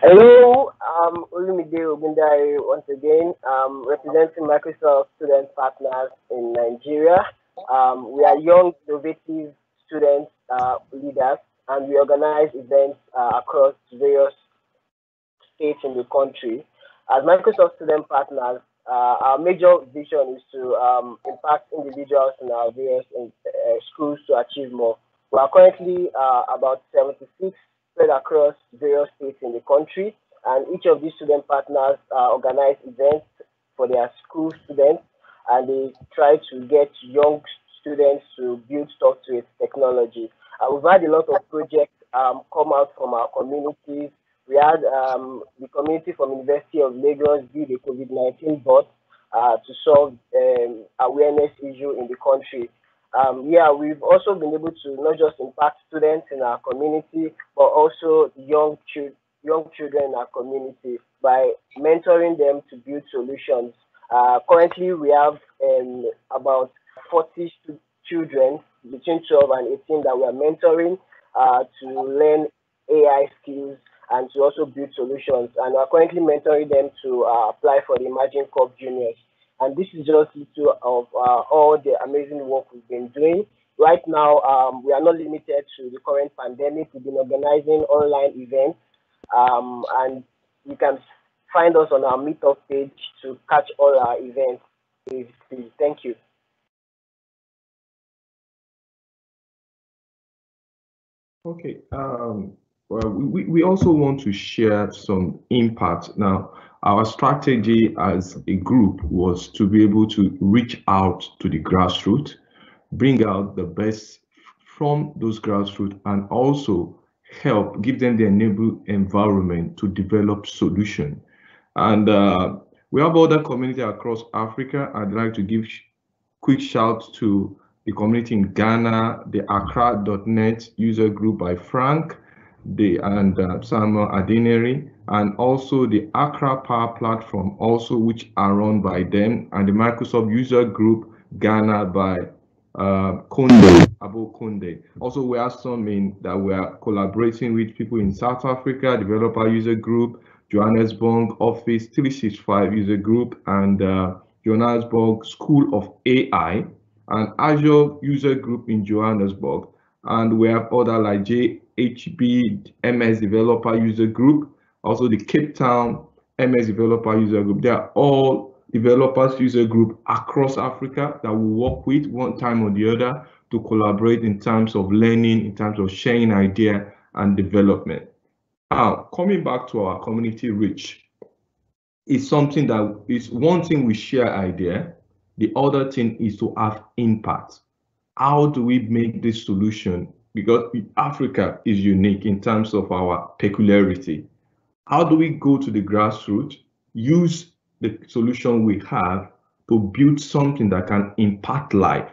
Hello, I'm Olumide Ogundare once again, um, representing Microsoft Student Partners in Nigeria. Um, we are young, innovative student uh, leaders, and we organize events uh, across various states in the country. As Microsoft Student Partners, uh, our major vision is to um, impact individuals in our various in, uh, schools to achieve more. We are currently uh, about seventy-six spread across various states in the country, and each of these student partners uh, organize events for their school students, and they try to get young students to build stuff with technology. Uh, we've had a lot of projects um, come out from our communities. We had um, the community from University of Lagos do the COVID nineteen bot. uh, to solve um, awareness issue in the country. Um, yeah, we've also been able to not just impact students in our community, but also young, ch young children in our community by mentoring them to build solutions. Uh, currently, we have um, about forty stu children between twelve and eighteen that we are mentoring uh, to learn A I skills and to also build solutions. And we are currently mentoring them to uh, apply for the Imagine Cup Junior. And this is just two of uh, all the amazing work we've been doing. Right now, um, we are not limited to the current pandemic. We've been organizing online events, um, and you can find us on our Meetup page to catch all our events. Thank you. Okay. Um, well, we, we also want to share some impact now. Our strategy as a group was to be able to reach out to the grassroots, bring out the best from those grassroots, and also help give them the enabled environment to develop solution. And uh, we have other community across Africa. I'd like to give sh quick shout to the community in Ghana, the Accra dot net user group by Frank, the and uh, Samuel Adineri, and also the Accra Power Platform, also which are run by them, and the Microsoft User Group Ghana by uh, Konde, Abo Konde. Also, we have some in that we are collaborating with people in South Africa, Developer User Group, Johannesburg Office three sixty-five User Group, and uh, Johannesburg School of A I, and Azure User Group in Johannesburg. And we have other like J H B M S Developer User Group, also the Cape Town M S Developer User Group. They are all developers user group across Africa that we work with one time or the other to collaborate in terms of learning, in terms of sharing idea and development. Now, coming back to our community reach, is something that is one thing we share idea. The other thing is to have impact. How do we make this solution? Because Africa is unique in terms of our peculiarity. How do we go to the grassroots, use the solution we have to build something that can impact life?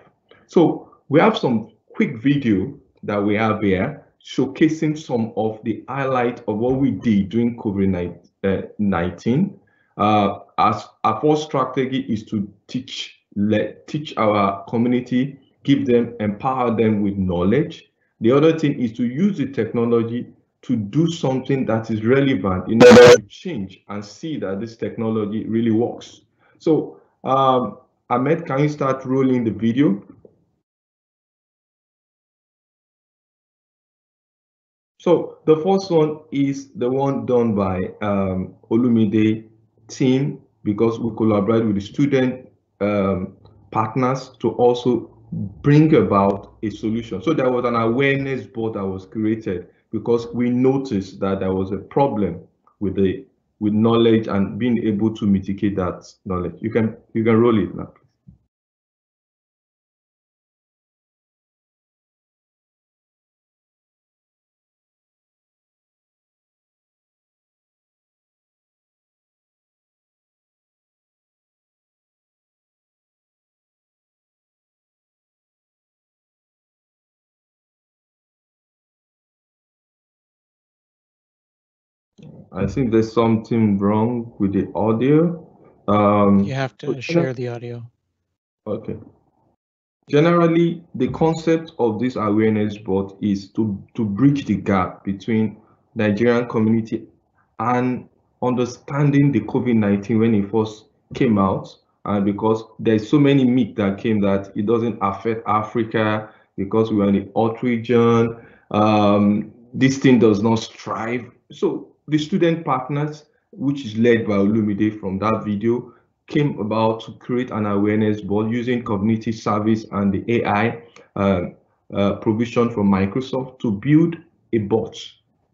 So we have some quick video that we have here showcasing some of the highlights of what we did during COVID nineteen. Uh, as our first strategy is to teach, let, teach our community, give them, empower them with knowledge. The other thing is to use the technology to do something that is relevant in order to change and see that this technology really works. So, um, Ahmed, can you start rolling the video? So, the first one is the one done by um, Olumide team, because we collaborate with the student um, partners to also bring about a solution. So, there was an awareness board that was created, because we noticed that there was a problem with the with knowledge and being able to mitigate that knowledge. You can you can roll it now. I think there's something wrong with the audio. Um, you have to share the audio. Okay. Generally, the concept of this awareness board is to, to bridge the gap between Nigerian community and understanding the COVID nineteen when it first came out, and because there's so many myths that came that it doesn't affect Africa because we are in the hot region, um, this thing does not strive. So the student partners, which is led by Olumide from that video, came about to create an awareness board using community service and the A I uh, uh, provision from Microsoft to build a bot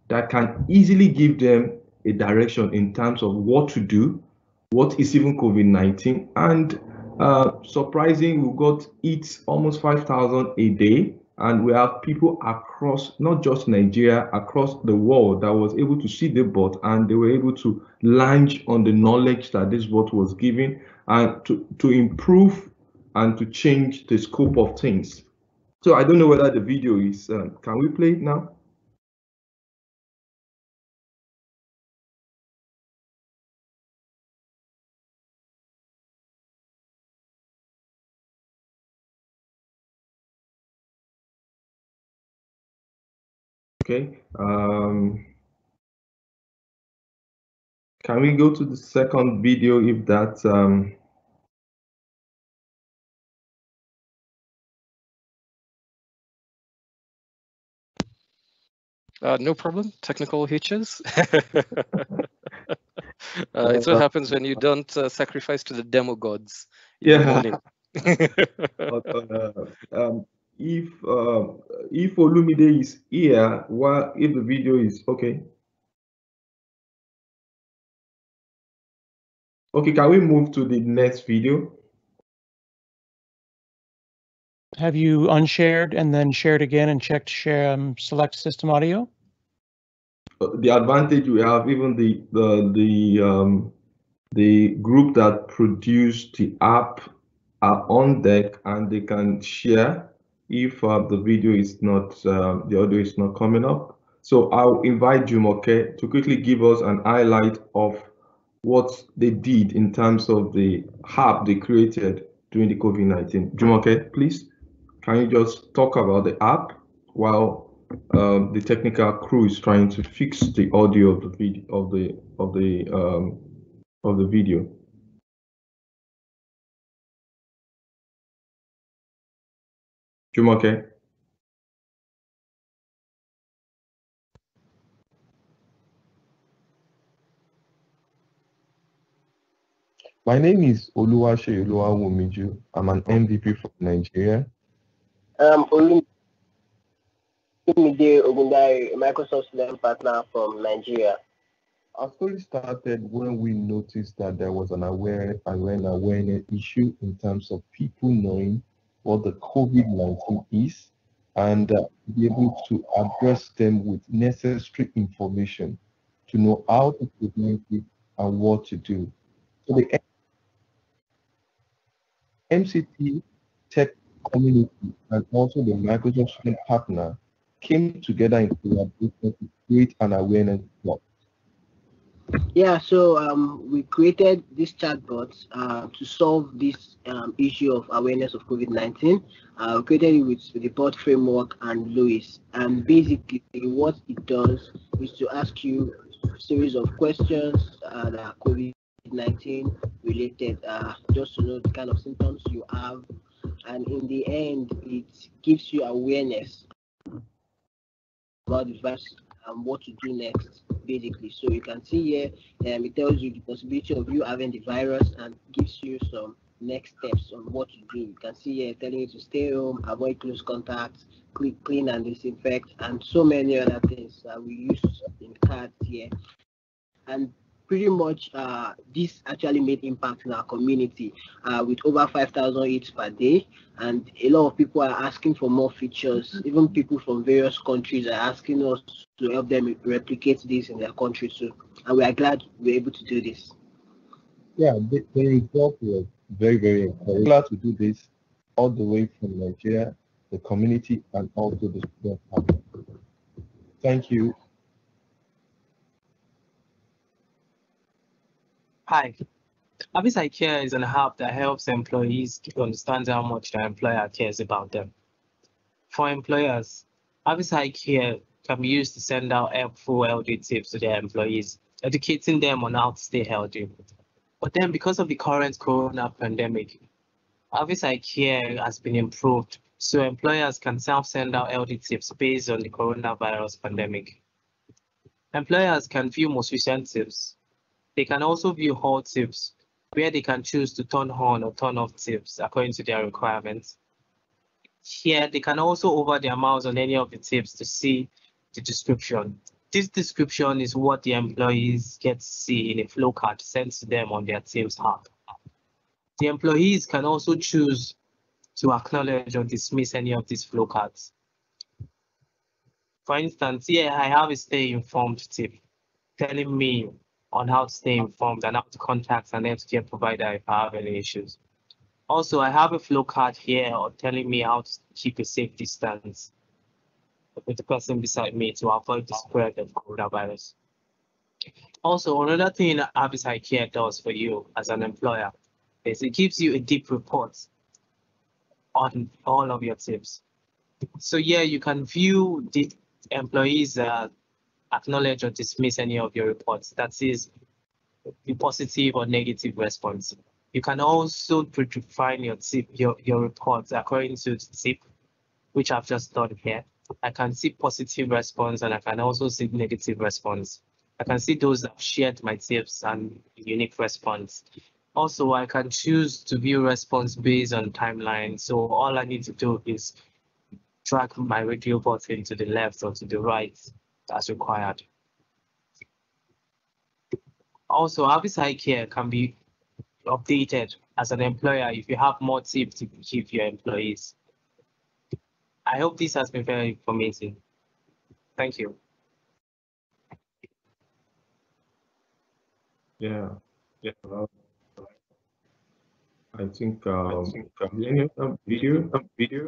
that can easily give them a direction in terms of what to do, what is even COVID nineteen, and uh, surprising, we got it almost five thousand a day, And we have people across, not just Nigeria, across the world that was able to see the bot, and they were able to launch on the knowledge that this bot was giving and to, to improve and to change the scope of things. So I don't know whether the video is, uh, can we play it now? Okay, um, can we go to the second video if that, um, uh, no problem, technical hitches. uh, it's what happens when you don't uh, sacrifice to the demo gods. Yeah. um, If uh, if Olumide is here, while if the video is okay, okay, can we move to the next video? Have you unshared and then shared again and checked share um, select system audio? The advantage we have, even the the the um, the group that produced the app are on deck and they can share. If uh, the video is not, uh, the audio is not coming up. So I'll invite Jumoke to quickly give us an highlight of what they did in terms of the app they created during the COVID nineteen. Jumoke, please, can you just talk about the app while um, the technical crew is trying to fix the audio of the video of the of the um, of the video? Jumoke. My name is Oluwaseyi Oluwawumiju. I'm an M V P from Nigeria. I'm Olumide Ogundare, a Microsoft student partner from Nigeria. Our story started when we noticed that there was an awareness, an awareness issue in terms of people knowing what the COVID nineteen is and uh, be able to address them with necessary information to know how to prevent it and what to do. So the M C T tech community and also the Microsoft student partner came together in collaboration to create an awareness block. Yeah, so um, we created this chatbot uh, to solve this um, issue of awareness of COVID nineteen. Uh, we created it with the bot framework and Lewis. And basically what it does is to ask you a series of questions uh, that are COVID nineteen related, uh, just to know the kind of symptoms you have. And in the end, it gives you awareness about the virus and what to do next, basically. So you can see here, um, it tells you the possibility of you having the virus and gives you some next steps on what to do. You can see here telling you to stay home, avoid close contacts, clean and disinfect, and so many other things that we use in cards here. And pretty much uh, this actually made impact in our community uh, with over five thousand hits per day. And a lot of people are asking for more features. Even people from various countries are asking us to help them replicate this in their country too. And we are glad we're able to do this. Yeah, the, the result was very, very encouraging. Glad to do this all the way from Nigeria, the community, and also the student partner. Thank you. Hi, Avisa Care is an app that helps employees to understand how much their employer cares about them. For employers, Avisa Care can be used to send out helpful healthy tips to their employees, educating them on how to stay healthy. But then because of the current corona pandemic, Avisa Care has been improved so employers can self-send out healthy tips based on the coronavirus pandemic. Employers can view most recent tips. They can also view all tips, where they can choose to turn on or turn off tips according to their requirements. Here, they can also hover their mouse on any of the tips to see the description. This description is what the employees get to see in a flowchart sent to them on their Teams app. The employees can also choose to acknowledge or dismiss any of these flowcards. For instance, here I have a stay informed tip telling me on how to stay informed and how to contact an healthcare provider if I have any issues. Also, I have a flow card here telling me how to keep a safe distance with the person beside me to avoid the spread of coronavirus. Also, another thing Avicii Care does for you as an employer is it gives you a deep report on all of your tips. So yeah, you can view the employees uh, acknowledge or dismiss any of your reports. That is the positive or negative response. You can also predefine your tip, your, your reports according to the tip, which I've just done here. I can see positive response and I can also see negative response. I can see those that shared my tips and unique response. Also, I can choose to view response based on timeline. So all I need to do is drag my radio button to the left or to the right as required. Also, Avicii Care can be updated as an employer if you have more tips to give your employees. I hope this has been very informative. Thank you. Yeah, yeah. Well, I think. Uh, I think uh, any other video? Some video?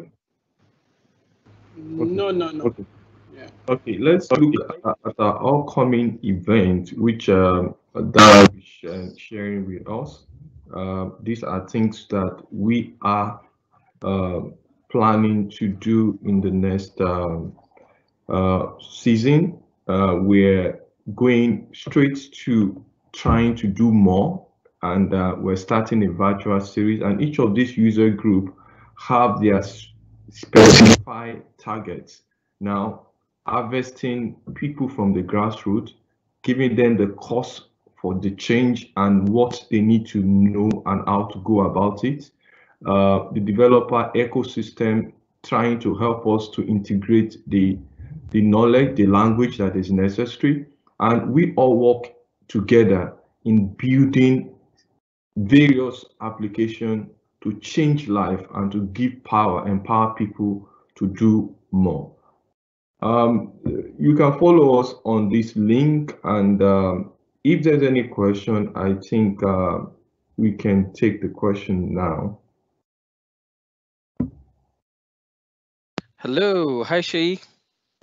Okay. No, no, no. Okay. Yeah. Okay. Let's look at, at our upcoming event, which uh, Dara is sharing with us. Uh, these are things that we are uh, planning to do in the next uh, uh, season. Uh, we're going straight to trying to do more, and uh, we're starting a virtual series, and each of these user group have their specified targets. Now, harvesting people from the grassroots, giving them the cost for the change and what they need to know and how to go about it. Uh, the developer ecosystem trying to help us to integrate the, the knowledge, the language that is necessary, and we all work together in building various applications to change life and to give power, empower people to do more. Um, you can follow us on this link, and um, if there's any question, I think uh, we can take the question now. Hello, hi Sheyi.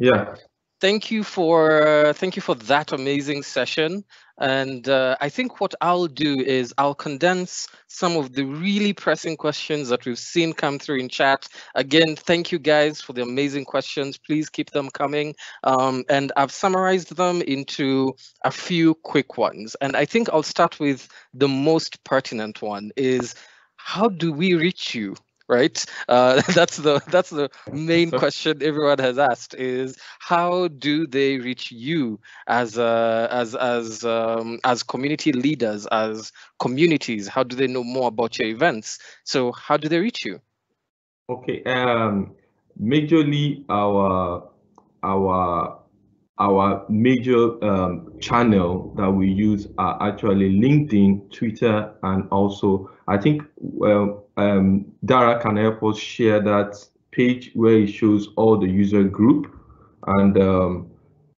Yeah. Thank you for uh, thank you for that amazing session, and uh, I think what I'll do is I'll condense some of the really pressing questions that we've seen come through in chat. Again, thank you guys for the amazing questions. Please keep them coming, um, and I've summarized them into a few quick ones. And I think I'll start with the most pertinent one: is how do we reach you? Right, uh, that's the that's the main question everyone has asked: is how do they reach you as uh, as as um, as community leaders, as communities? How do they know more about your events? So, how do they reach you? Okay, um, majorly our our our major um, channel that we use are actually LinkedIn, Twitter, and also I think well. Um, Dara can help us share that page where it shows all the user group, and um,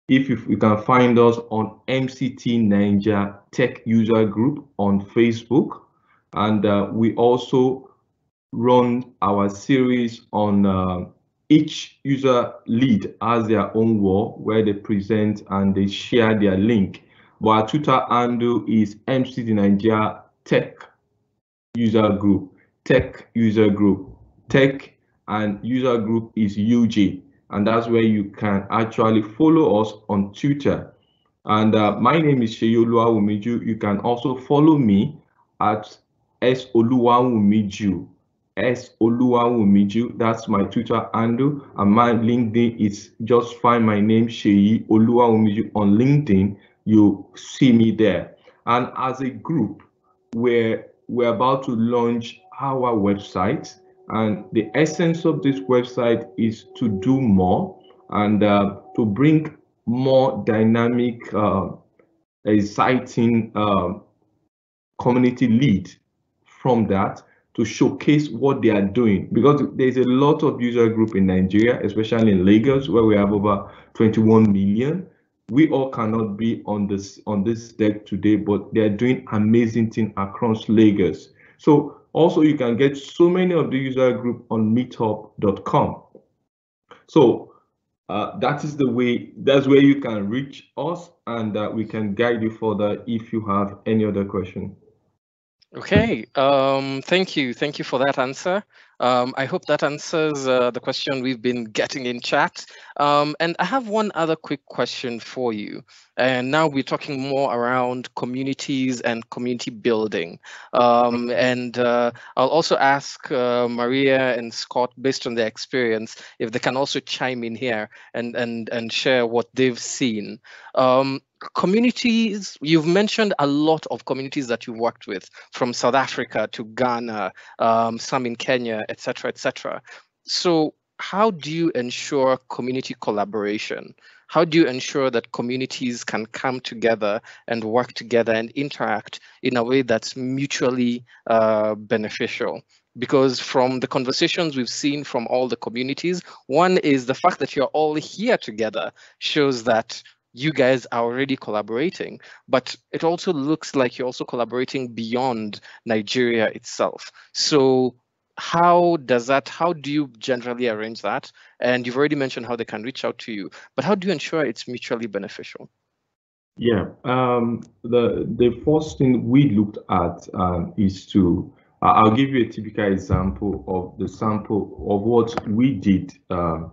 if, if you can find us on M C T Nigeria Tech User Group on Facebook, and uh, we also run our series on uh, each user lead has their own wall where they present and they share their link. But our Twitter handle is M C T Nigeria Tech User Group. Tech user group, tech and user group is U G, and that's where you can actually follow us on Twitter. And uh, my name is Sheyi Oluwawumiju. You can also follow me at S Oluwawumiju. S Oluwawumiju. That's my Twitter handle, and my LinkedIn is just find my name Sheyi Oluwawumiju on LinkedIn. You see me there. And as a group, where we're about to launch our website, and the essence of this website is to do more and uh, to bring more dynamic, uh, exciting uh, community lead from that to showcase what they are doing, because there's a lot of user group in Nigeria, especially in Lagos, where we have over twenty-one million. We all cannot be on this on this deck today, but they are doing amazing things across Lagos. So also you can get so many of the user group on meetup dot com. So uh, that is the way, that's where you can reach us, and uh, we can guide you further if you have any other question. Okay, um, thank you. Thank you for that answer. Um, I hope that answers uh, the question we've been getting in chat. Um, and I have one other quick question for you. And now we're talking more around communities and community building. Um, and uh, I'll also ask uh, Maria and Scott, based on their experience, if they can also chime in here and, and, and share what they've seen. Um, communities, you've mentioned a lot of communities that you worked with, from South Africa to Ghana, um, some in Kenya, et cetera, et cetera. So how do you ensure community collaboration? How do you ensure that communities can come together and work together and interact in a way that's mutually uh, beneficial? Because from the conversations we've seen from all the communities, one is the fact that you're all here together shows that you guys are already collaborating, but it also looks like you're also collaborating beyond Nigeria itself. So how does that, how do you generally arrange that? And you've already mentioned how they can reach out to you, but how do you ensure it's mutually beneficial? Yeah, um, the, the first thing we looked at um, is to, uh, I'll give you a typical example of the sample of what we did uh,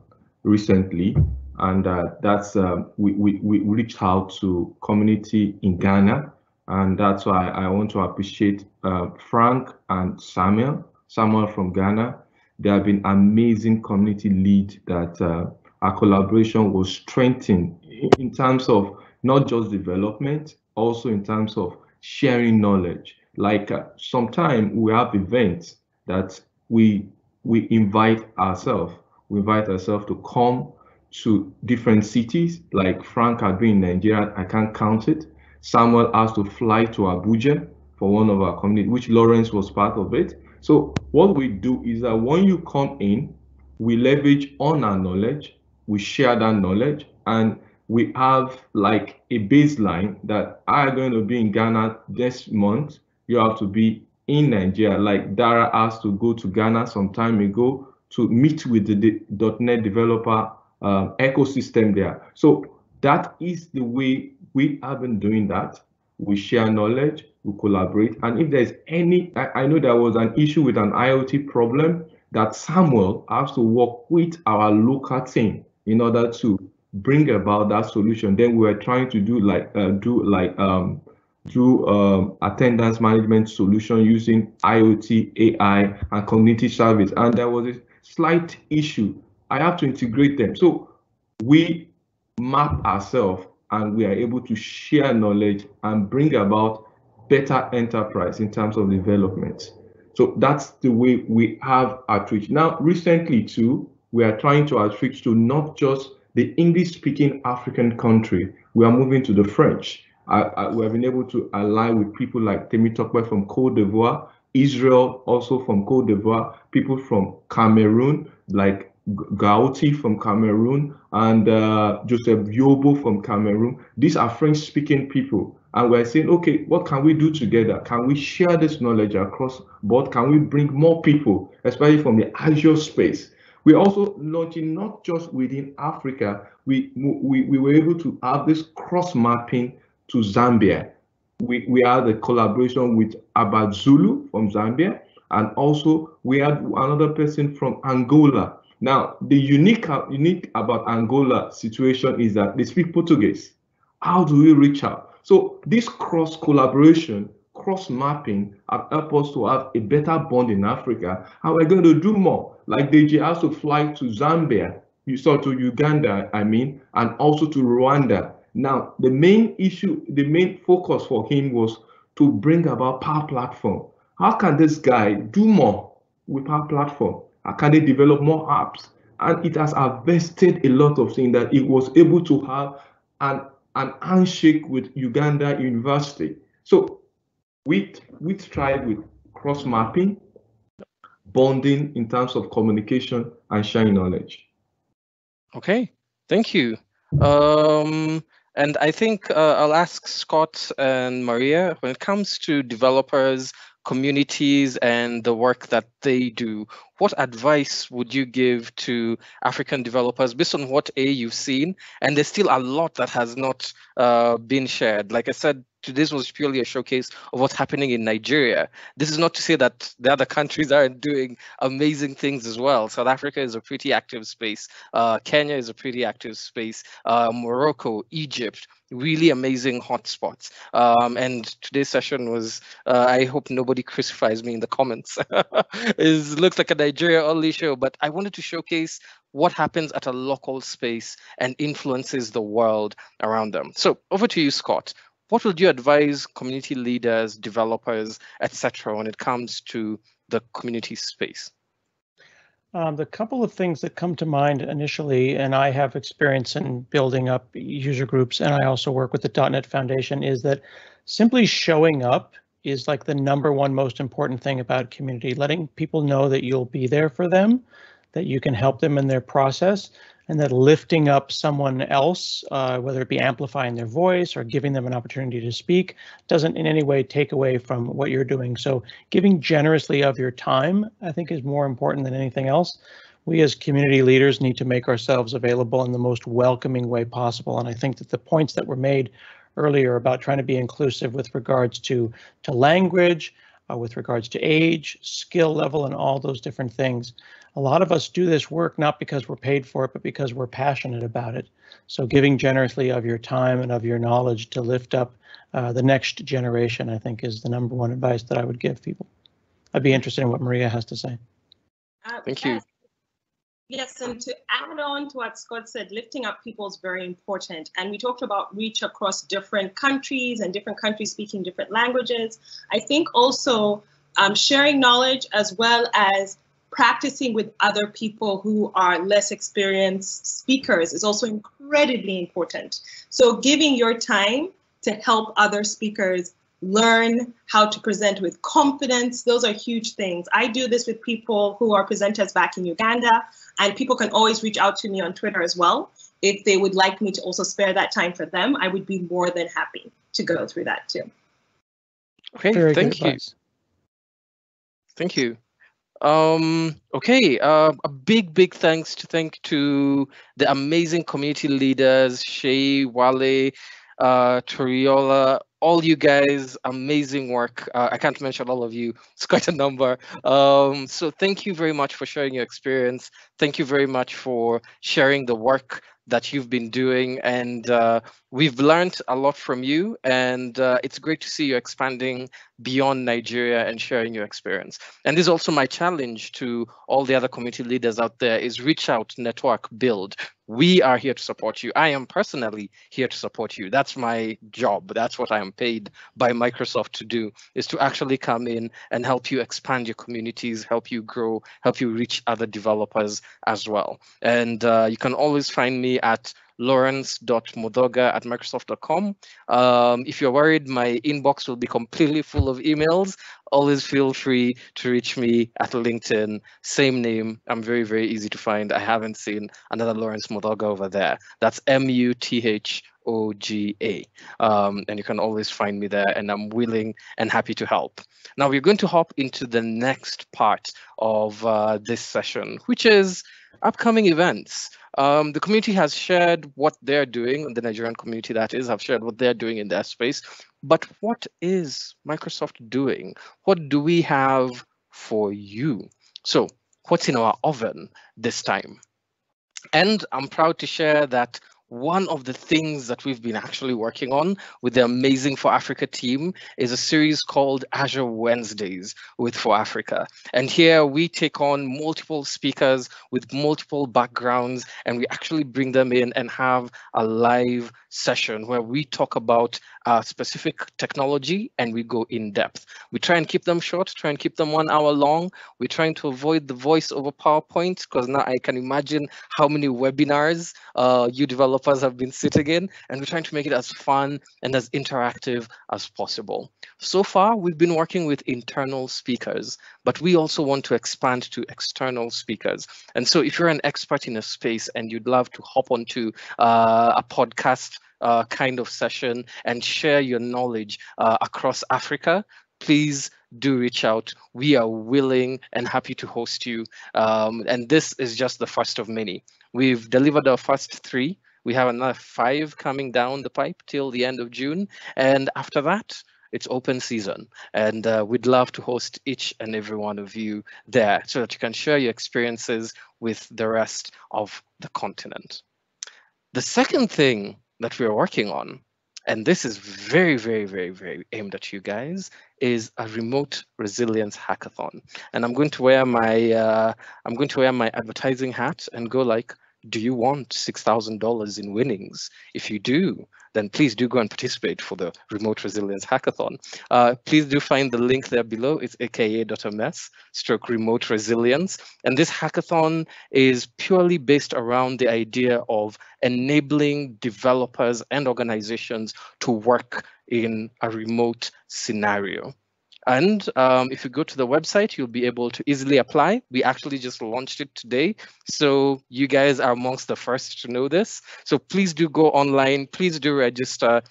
recently. And uh, that's uh, we, we, we reached out to community in Ghana, and that's why I want to appreciate uh, Frank and Samuel, Samuel from Ghana. They have been amazing community lead that uh, our collaboration was strengthened in terms of not just development, also in terms of sharing knowledge. Like uh, sometimes we have events that we we invite ourselves, we invite ourselves to come to different cities. Like Frank had been in Nigeria, I can't count it. Samuel has to fly to Abuja for one of our community, which Lawrence was part of it. So what we do is that when you come in, we leverage on our knowledge, we share that knowledge, and we have like a baseline that I'm going to be in Ghana this month, you have to be in Nigeria. Like Dara has to go to Ghana some time ago to meet with the dot net developer Um, ecosystem there. So that is the way we have been doing that. We share knowledge, we collaborate, and if there's any, I, I know there was an issue with an IoT problem that Samuel has to work with our local team in order to bring about that solution. Then we were trying to do like uh, do like um, do um, attendance management solution using IoT, A I, and community service, and there was a slight issue. I have to integrate them. So we map ourselves and we are able to share knowledge and bring about better enterprise in terms of development. So that's the way we have outreach. Now, recently too, we are trying to outreach to not just the English-speaking African country. We are moving to the French. I, I, we have been able to ally with people like Temi Tokwe from Côte d'Ivoire, Israel also from Côte d'Ivoire, people from Cameroon, like Gauti from Cameroon, and uh, Joseph Yobo from Cameroon. These are French-speaking people, and we're saying, okay, what can we do together? Can we share this knowledge across board? Can we bring more people, especially from the Azure space? We're also launching not just within Africa. We, we, we were able to have this cross-mapping to Zambia. We, we had a collaboration with Abba Zulu from Zambia, and also we had another person from Angola. Now, the unique, unique about Angola situation is that they speak Portuguese. How do we reach out? So this cross collaboration, cross mapping have helped us to have a better bond in Africa. And we're going to do more. Like D J has to fly to Zambia, you saw to Uganda, I mean, and also to Rwanda. Now, the main issue, the main focus for him was to bring about Power Platform. How can this guy do more with Power Platform? Can they develop more apps? And it has invested a lot of things that it was able to have an, an handshake with Uganda University. So we we tried with cross mapping, bonding in terms of communication and sharing knowledge. Okay, thank you. Um, and I think uh, I'll ask Scott and Maria, when it comes to developers, communities, and the work that they do, what advice would you give to African developers based on what A you've seen? And there's still a lot that has not uh, been shared. Like I said, this was purely a showcase of what's happening in Nigeria. This is not to say that the other countries aren't doing amazing things as well. South Africa is a pretty active space. Uh, Kenya is a pretty active space. Uh, Morocco, Egypt, really amazing hotspots. Um, and today's session was, uh, I hope nobody crucifies me in the comments. It looks like a Nigeria-only show, but I wanted to showcase what happens at a local space and influences the world around them. So over to you, Scott. What would you advise community leaders, developers, et cetera, when it comes to the community space? Um, the couple of things that come to mind initially, and I have experience in building up user groups, and I also work with the dot net Foundation, is that simply showing up is like the number one most important thing about community, letting people know that you'll be there for them, that you can help them in their process, and that lifting up someone else, uh, whether it be amplifying their voice or giving them an opportunity to speak, doesn't in any way take away from what you're doing. So giving generously of your time, I think, is more important than anything else. We as community leaders need to make ourselves available in the most welcoming way possible. And I think that the points that were made earlier about trying to be inclusive with regards to, to language, Uh, with regards to age, skill level, and all those different things. A lot of us do this work not because we're paid for it, but because we're passionate about it. So giving generously of your time and of your knowledge to lift up uh, the next generation, I think, is the number one advice that I would give people. I'd be interested in what Maria has to say. Uh, Thank you. Yes, and to add on to what Scott said, lifting up people is very important. And we talked about reach across different countries and different countries speaking different languages. I think also um, sharing knowledge as well as practicing with other people who are less experienced speakers is also incredibly important. So giving your time to help other speakers learn how to present with confidence. Those are huge things. I do this with people who are presenters back in Uganda, and people can always reach out to me on Twitter as well. If they would like me to also spare that time for them, I would be more than happy to go through that too. Okay, Very thank you. Advice. Thank you. Um, okay, uh, a big, big thanks to thank to the amazing community leaders, Shea, Wale, uh, Toriola, all you guys, amazing work. Uh, I can't mention all of you. It's quite a number. Um, so thank you very much for sharing your experience. Thank you very much for sharing the work that you've been doing. And uh, we've learned a lot from you. And uh, it's great to see you expanding beyond Nigeria and sharing your experience. And this is also my challenge to all the other community leaders out there is reach out, network, build. We are here to support you. I am personally here to support you. That's my job. That's what I am paid by Microsoft to do, is to actually come in and help you expand your communities, help you grow, help you reach other developers as well. And uh, you can always find me at lawrence dot muthoga at microsoft dot com. Um, if you're worried, my inbox will be completely full of emails. Always feel free to reach me at LinkedIn. Same name. I'm very, very easy to find. I haven't seen another Lawrence Muthoga over there. That's M U T H O G A. Um, and you can always find me there, and I'm willing and happy to help. Now we're going to hop into the next part of uh, this session, which is upcoming events. Um, the community has shared what they're doing, the Nigerian community that is, have shared what they're doing in their space. But what is Microsoft doing? What do we have for you? So what's in our oven this time? And I'm proud to share that one of the things that we've been actually working on with the Amazing for Africa team is a series called Azure Wednesdays with For Africa. And here we take on multiple speakers with multiple backgrounds, and we actually bring them in and have a live session where we talk about a specific technology and we go in depth. We try and keep them short, try and keep them one hour long. We're trying to avoid the voice over PowerPoint, because now I can imagine how many webinars uh, you develop developers have been sitting in, and we're trying to make it as fun and as interactive as possible. So far, we've been working with internal speakers, but we also want to expand to external speakers. And so if you're an expert in a space and you'd love to hop onto uh, a podcast uh, kind of session and share your knowledge uh, across Africa, please do reach out. We are willing and happy to host you. Um, and this is just the first of many. We've delivered our first three. We have another five coming down the pipe till the end of June. And after that, it's open season. And uh, we'd love to host each and every one of you there so that you can share your experiences with the rest of the continent. The second thing that we're working on, and this is very, very, very, very aimed at you guys, is a remote resilience hackathon. And I'm going to wear my uh, I'm going to wear my advertising hat and go like, do you want six thousand dollars in winnings? If you do, then please do go and participate for the remote resilience hackathon. Uh, please do find the link there below. It's aka.ms stroke remote resilience. And this hackathon is purely based around the idea of enabling developers and organizations to work in a remote scenario. And um, if you go to the website, you'll be able to easily apply. We actually just launched it today, so you guys are amongst the first to know this. So please do go online, please do register,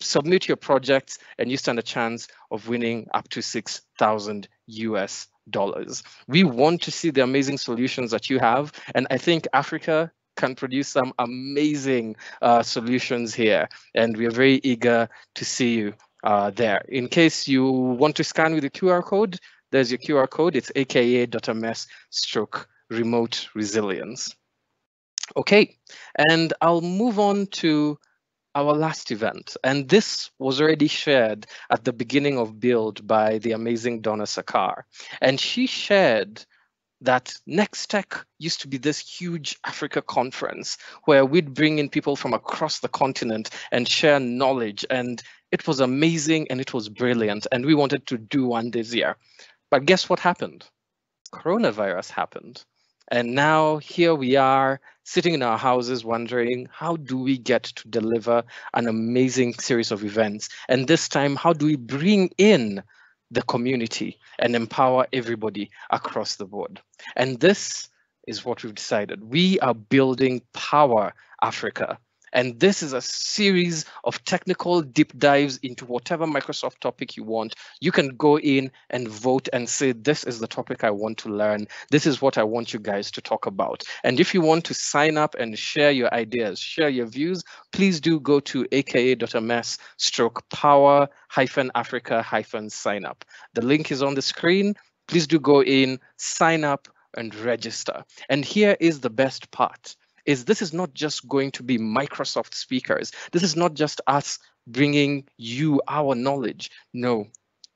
submit your projects, and you stand a chance of winning up to six thousand US dollars. We want to see the amazing solutions that you have, and I think Africa can produce some amazing uh, solutions here, and we are very eager to see you Uh, there. In case you want to scan with the Q R code, there's your Q R code. It's aka.ms stroke remote resilience. Okay, and I'll move on to our last event. And this was already shared at the beginning of Build by the amazing Donna Sakar. And she shared that Nextech used to be this huge Africa conference where we'd bring in people from across the continent and share knowledge, and it was amazing and it was brilliant, and we wanted to do one this year. But guess what happened? Coronavirus happened. And now here we are sitting in our houses wondering, how do we get to deliver an amazing series of events? And this time, how do we bring in the community and empower everybody across the board? And this is what we've decided. We are building Power Africa. And this is a series of technical deep dives into whatever Microsoft topic you want. You can go in and vote and say, this is the topic I want to learn. This is what I want you guys to talk about. And if you want to sign up and share your ideas, share your views, please do go to aka.ms stroke power hyphen Africa hyphen sign up. The link is on the screen. Please do go in, sign up and register. And here is the best part. Is this is not just going to be Microsoft speakers. This is not just us bringing you our knowledge. No,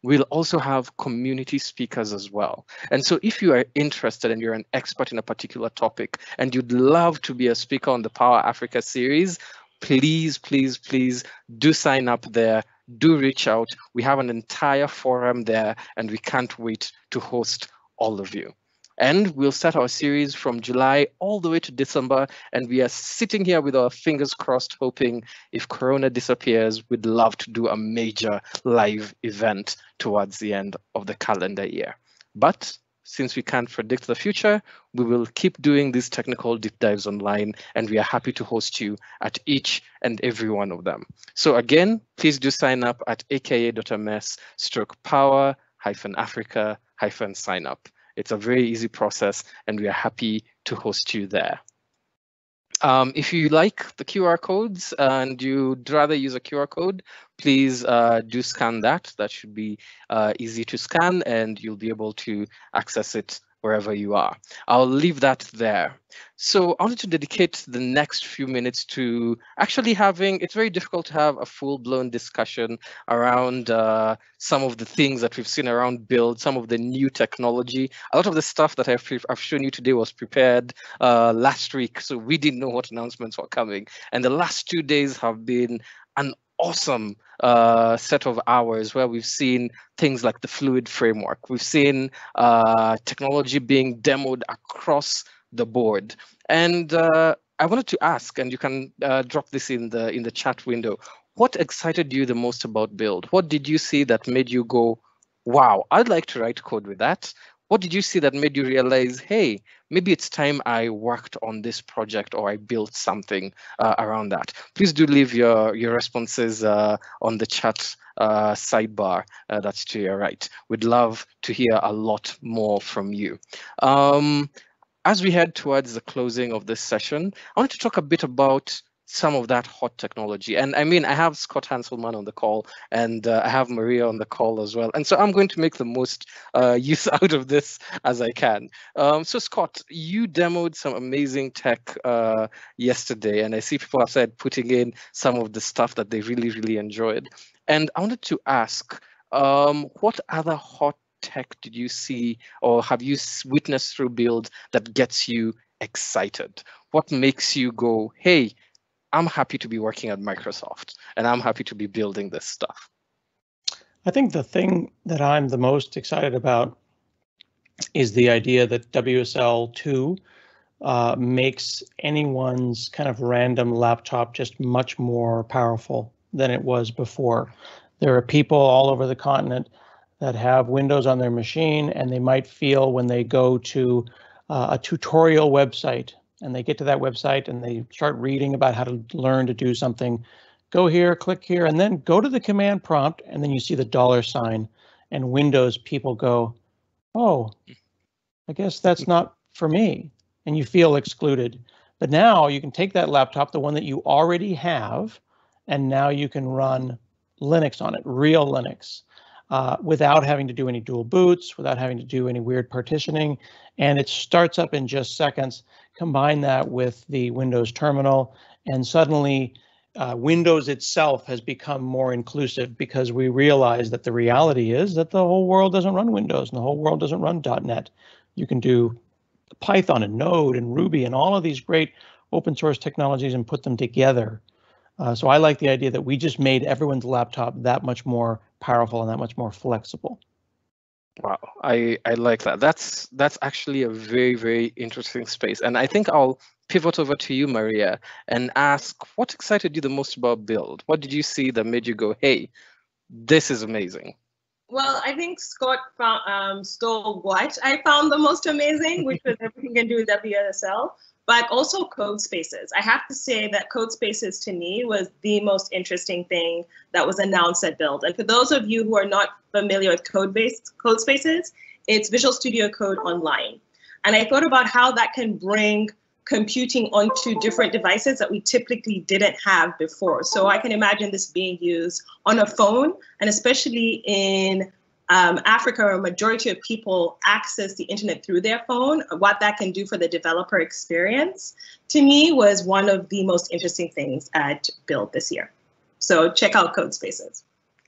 we'll also have community speakers as well. And so if you are interested and you're an expert in a particular topic and you'd love to be a speaker on the Power Africa series, please, please, please do sign up there. Do reach out. We have an entire forum there and we can't wait to host all of you. And we'll start our series from July all the way to December. And we are sitting here with our fingers crossed, hoping if Corona disappears, we'd love to do a major live event towards the end of the calendar year. But since we can't predict the future, we will keep doing these technical deep dives online, and we are happy to host you at each and every one of them. So again, please do sign up at aka.ms stroke power hyphen Africa hyphen sign up. It's a very easy process, and we are happy to host you there. Um, if you like the Q R codes and you'd rather use a Q R code, please uh, do scan that. That should be uh, easy to scan, and you'll be able to access it wherever you are. I'll leave that there. So I wanted to dedicate the next few minutes to actually having, it's very difficult to have a full-blown discussion around uh, some of the things that we've seen around Build, some of the new technology. A lot of the stuff that I've, I've shown you today was prepared uh, last week, so we didn't know what announcements were coming. And the last two days have been an awesome uh, set of hours where we've seen things like the Fluid framework. We've seen uh, technology being demoed across the board. And uh, I wanted to ask, and you can uh, drop this in the in the chat window, what excited you the most about Build? What did you see that made you go, wow, I'd like to write code with that? What did you see that made you realize, hey, maybe it's time I worked on this project or I built something uh, around that? Please do leave your, your responses uh, on the chat uh, sidebar uh, that's to your right. We'd love to hear a lot more from you. Um, as we head towards the closing of this session, I want to talk a bit about some of that hot technology. And I mean, I have Scott Hanselman on the call, and uh, I have Maria on the call as well. And so I'm going to make the most uh, use out of this as I can. Um, so Scott, you demoed some amazing tech uh, yesterday, and I see people have said putting in some of the stuff that they really, really enjoyed. And I wanted to ask, um, what other hot tech did you see or have you witnessed through Build that gets you excited? What makes you go, hey, I'm happy to be working at Microsoft and I'm happy to be building this stuff? I think the thing that I'm the most excited about is the idea that W S L two uh, makes anyone's kind of random laptop just much more powerful than it was before. There are people all over the continent that have Windows on their machine, and they might feel when they go to uh, a tutorial website and they get to that website and they start reading about how to learn to do something, go here, click here, and then go to the command prompt, and then you see the dollar sign, and Windows people go, oh, I guess that's not for me, and you feel excluded. But now you can take that laptop, the one that you already have, and now you can run Linux on it, real Linux, uh, without having to do any dual boots, without having to do any weird partitioning, and it starts up in just seconds. Combine that with the Windows terminal, and suddenly uh, Windows itself has become more inclusive, because we realize that the reality is that the whole world doesn't run Windows and the whole world doesn't run dot net. You can do Python and Node and Ruby and all of these great open source technologies and put them together. Uh, so I like the idea that we just made everyone's laptop that much more powerful and that much more flexible. Wow, I, I like that. That's that's actually a very, very interesting space. And I think I'll pivot over to you, Maria, and ask, what excited you the most about Build? What did you see that made you go, hey, this is amazing? Well, I think Scott found, um, stole what I found the most amazing, which was everything you can do with W S L, but also Code Spaces. I have to say that Code Spaces to me was the most interesting thing that was announced at Build. And for those of you who are not familiar with code based code spaces, it's Visual Studio Code Online. And I thought about how that can bring computing onto different devices that we typically didn't have before. So I can imagine this being used on a phone, and especially in um, Africa, a majority of people access the internet through their phone. What that can do for the developer experience, to me, was one of the most interesting things at Build this year. So check out Code Spaces.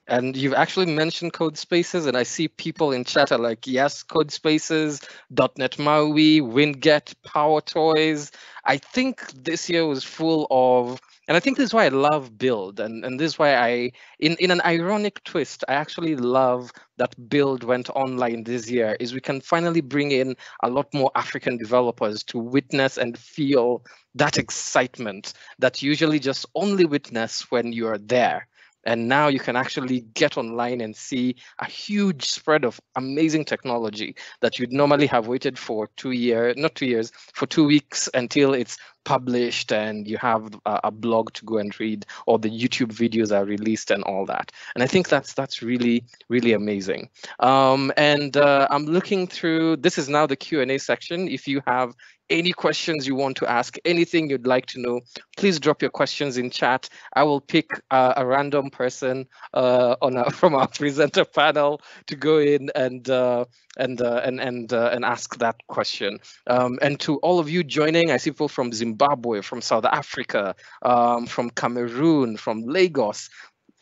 And you've actually mentioned Code Spaces, and I see people in chat are like, yes, Code Spaces, dot net MAUI, Winget, Power Toys. I think this year was full of, and I think this is why I love Build, and, and this is why I, in, in an ironic twist, I actually love that Build went online this year, is we can finally bring in a lot more African developers to witness and feel that excitement that you usually just only witness when you're there. And now you can actually get online and see a huge spread of amazing technology that you'd normally have waited for two years, not two years, for two weeks until it's published and you have a, a blog to go and read, or the YouTube videos are released and all that. And I think that's that's really, really amazing. Um, and uh, I'm looking through, this is now the Q and A section. If you have any questions you want to ask, anything you'd like to know, please drop your questions in chat. I will pick uh, a random person uh, on our, from our presenter panel to go in and uh, and uh, and and uh, and ask that question. Um, and to all of you joining, I see people from Zimbabwe, from South Africa, um, from Cameroon, from Lagos.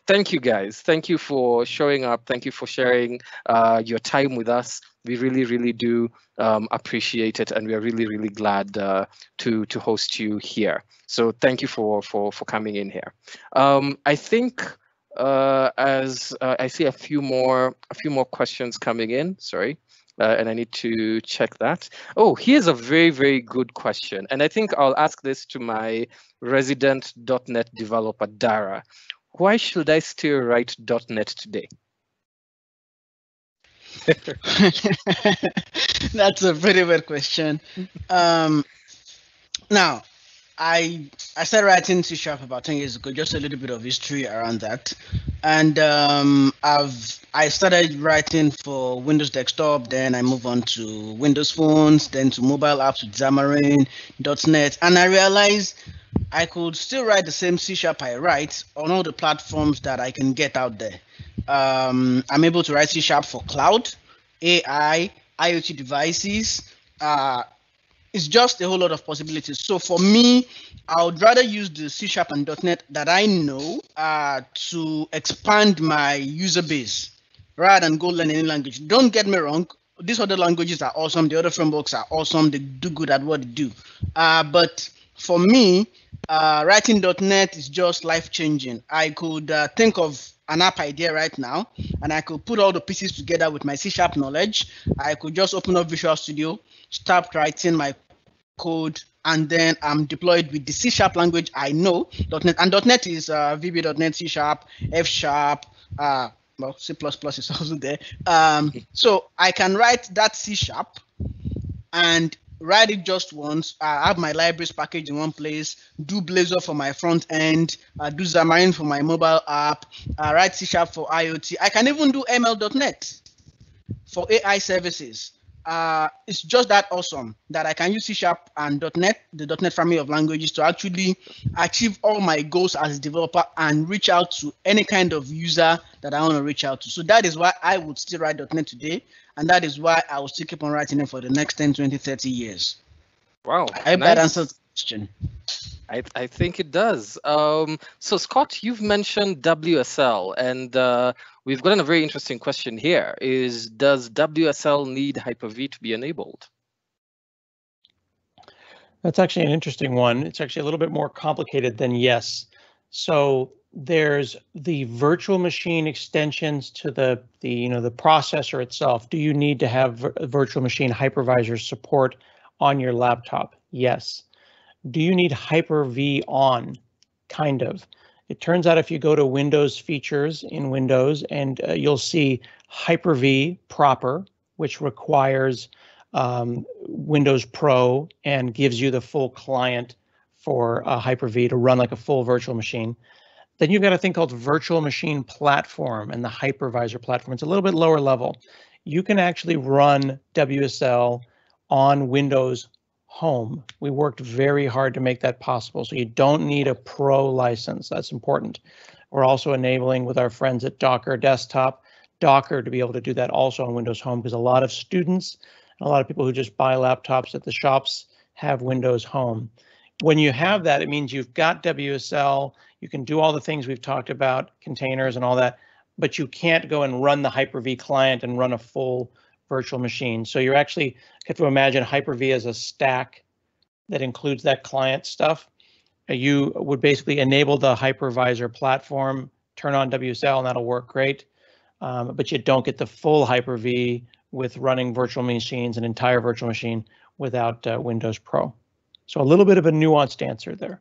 Thank you guys. Thank you for showing up. Thank you for sharing uh, your time with us. We really, really do um, appreciate it, and we are really, really glad uh, to to host you here. So thank you for for for coming in here. Um, I think uh, as uh, I see a few more a few more questions coming in. Sorry. Uh, and I need to check that. Oh, here's a very, very good question. And I think I'll ask this to my resident dot net developer, Dara. Why should I still write dot net today? That's a very good question. Um, now, I I started writing C Sharp about ten years ago, just a little bit of history around that. And um, I've I started writing for Windows desktop, then I moved on to Windows phones, then to mobile apps with Xamarin, dot net, and I realized I could still write the same C Sharp I write on all the platforms that I can get out there. Um, I'm able to write C Sharp for cloud, A I, IoT devices. Uh, it's just a whole lot of possibilities. So for me, I would rather use the C Sharp and dot net that I know uh, to expand my user base, rather than go learn any language. Don't get me wrong, these other languages are awesome, the other frameworks are awesome, they do good at what they do. Uh, but for me, uh, writing dot net is just life-changing. I could uh, think of an app idea right now, and I could put all the pieces together with my C Sharp knowledge. I could just open up Visual Studio, start writing my code, and then I'm deployed with the C Sharp language I know, dot net. And dot net is uh, V B dot net, C Sharp, F Sharp, uh, well, C plus plus is also there. Um, so I can write that C Sharp and write it just once. I have my libraries package in one place, do Blazor for my front end, uh, do Xamarin for my mobile app, uh, write C Sharp for IoT. I can even do M L dot net for A I services. Uh, it's just that awesome that I can use C Sharp and dot net, the dot net family of languages, to actually achieve all my goals as a developer and reach out to any kind of user that I want to reach out to. So that is why I would still write dot net today, and that is why I will still keep on writing it for the next ten, twenty, thirty years. Wow. I hope nice. That answers the question. I, I think it does. Um, so Scott, you've mentioned W S L, and uh, we've gotten a very interesting question here. Is does W S L need Hyper-V to be enabled? That's actually an interesting one. It's actually a little bit more complicated than yes. So there's the virtual machine extensions to the the you know the processor itself. Do you need to have a virtual machine hypervisor support on your laptop? Yes. Do you need Hyper-V on? Kind of. It turns out if you go to Windows features in Windows, and uh, you'll see Hyper-V proper, which requires um, Windows Pro and gives you the full client for uh, Hyper-V to run like a full virtual machine. Then you've got a thing called Virtual Machine Platform and the hypervisor platform. It's a little bit lower level. You can actually run W S L on Windows Home. We worked very hard to make that possible. So you don't need a pro license. That's important. We're also enabling with our friends at Docker Desktop, Docker to be able to do that also on Windows Home, because a lot of students and a lot of people who just buy laptops at the shops have Windows Home. When you have that, it means you've got W S L. You can do all the things we've talked about, containers and all that, but you can't go and run the Hyper-V client and run a full virtual machine. So you're actually have to imagine Hyper-V as a stack that includes that client stuff. You would basically enable the hypervisor platform, turn on W S L, and that'll work great. Um, but you don't get the full Hyper-V with running virtual machines, an entire virtual machine without uh, Windows Pro. So a little bit of a nuanced answer there.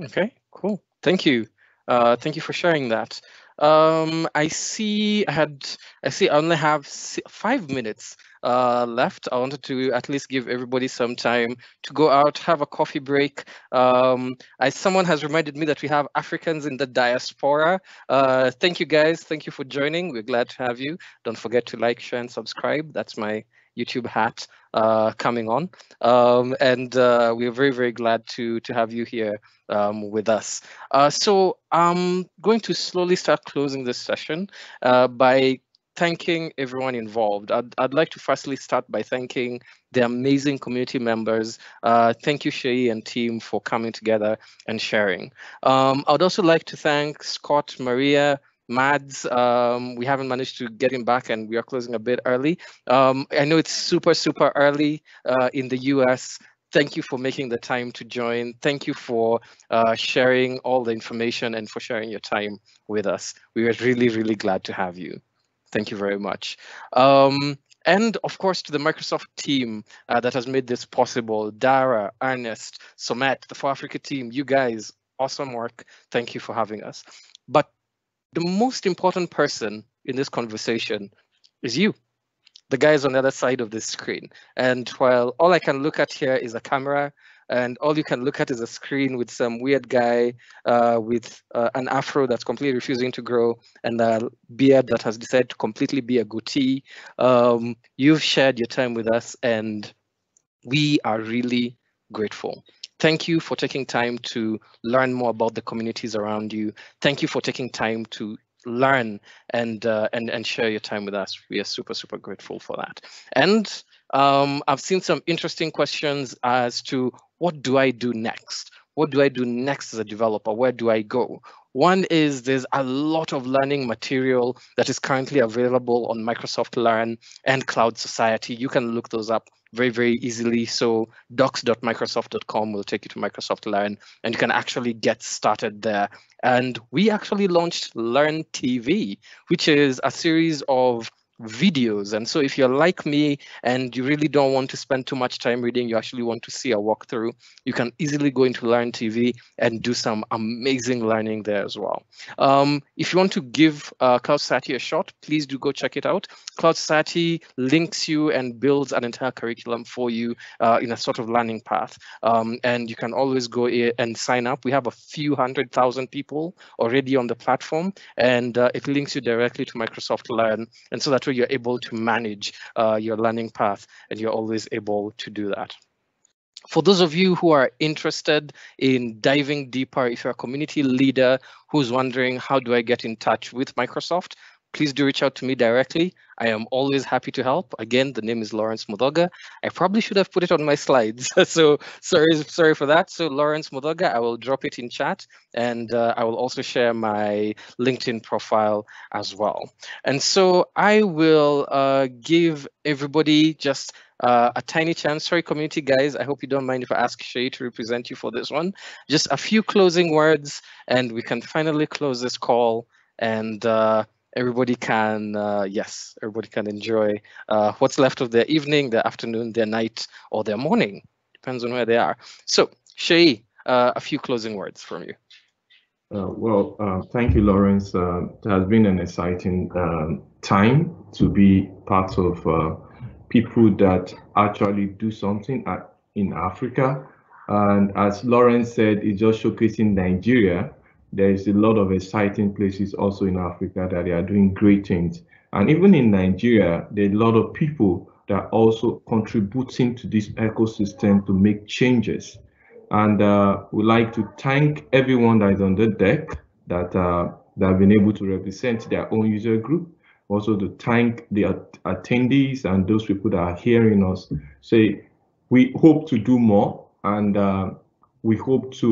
Okay, cool. Thank you. Uh, thank you for sharing that. Um, I see I had, I see I only have five minutes uh, left. I wanted to at least give everybody some time to go out, have a coffee break. Um, I, someone has reminded me that we have Africans in the diaspora. Uh, thank you guys. Thank you for joining. We're glad to have you. Don't forget to like, share, and subscribe. That's my YouTube hat uh, coming on. Um, and uh, we're very, very glad to, to have you here um, with us. Uh, so I'm going to slowly start closing this session uh, by thanking everyone involved. I'd, I'd like to firstly start by thanking the amazing community members. Uh, thank you, Sheyi and team, for coming together and sharing. Um, I'd also like to thank Scott, Maria, Mads, um, we haven't managed to get him back and we are closing a bit early. Um, I know it's super, super early uh, in the U S. Thank you for making the time to join. Thank you for uh, sharing all the information and for sharing your time with us. We are really, really glad to have you. Thank you very much. Um, And of course, to the Microsoft team uh, that has made this possible, Dara, Ernest, Somet, the For Africa team, you guys, awesome work. Thank you for having us. But the most important person in this conversation is you, the guys on the other side of this screen. And while all I can look at here is a camera, and all you can look at is a screen with some weird guy uh, with uh, an afro that's completely refusing to grow and a beard that has decided to completely be a goatee. Um, you've shared your time with us and we are really grateful. Thank you for taking time to learn more about the communities around you. Thank you for taking time to learn and uh, and and share your time with us. We are super, super grateful for that. And um, I've seen some interesting questions as to what do I do next? What do I do next as a developer? Where do I go? One is there's a lot of learning material that is currently available on Microsoft Learn and Cloud Society. You can look those up very, very easily. So docs dot microsoft dot com will take you to Microsoft Learn and you can actually get started there. And we actually launched Learn T V, which is a series of videos. And so if you're like me and you really don't want to spend too much time reading, you actually want to see a walkthrough, you can easily go into Learn T V and do some amazing learning there as well. Um, if you want to give uh, Cloud Society a shot, please do go check it out. Cloud Society links you and builds an entire curriculum for you uh, in a sort of learning path. Um, and you can always go and sign up. We have a few hundred thousand people already on the platform and uh, it links you directly to Microsoft Learn. And so that you're able to manage uh, your learning path and you're always able to do that. For those of you who are interested in diving deeper, if you're a community leader who's wondering how do I get in touch with Microsoft, please do reach out to me directly. I am always happy to help. Again, the name is Lawrence Muthoga. I probably should have put it on my slides, so sorry, sorry for that. So Lawrence Muthoga, I will drop it in chat, and uh, I will also share my LinkedIn profile as well. And so I will uh, give everybody just Uh, a tiny chance. Sorry, community guys, I hope you don't mind if I ask Shay to represent you for this one. Just a few closing words and we can finally close this call and uh, everybody can, uh, yes, everybody can enjoy uh, what's left of their evening, their afternoon, their night, or their morning. Depends on where they are. So Shay, uh, a few closing words from you. Uh, well, uh, thank you, Lawrence. Uh, it has been an exciting um, time to be part of uh, people that actually do something at, in Africa. And as Lawrence said, it's just showcasing Nigeria. There is a lot of exciting places also in Africa that they are doing great things. And even in Nigeria, there are a lot of people that are also contributing to this ecosystem to make changes. And uh, we'd like to thank everyone that is on the deck that, uh, that have been able to represent their own user group. Also to thank the attendees and those people that are hearing us. Say, we hope to do more and uh, we hope to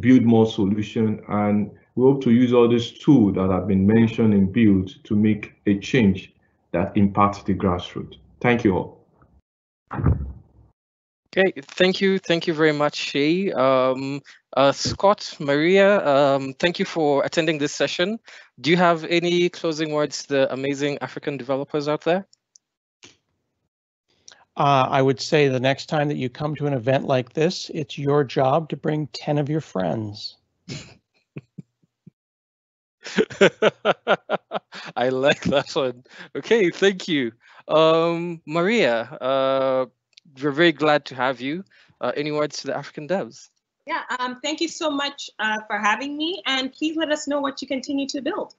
build more solutions and we hope to use all these tools that have been mentioned and built to make a change that impacts the grassroots. Thank you all. Okay, thank you. Thank you very much, Shay. Um, uh, Scott, Maria, um, thank you for attending this session. Do you have any closing words to the amazing African developers out there? Uh, I would say the next time that you come to an event like this, it's your job to bring ten of your friends. I like that one. Okay, thank you. Um, Maria, uh, we're very glad to have you. Uh, any words to the African devs? Yeah, um, thank you so much uh, for having me, and please let us know what you continue to build.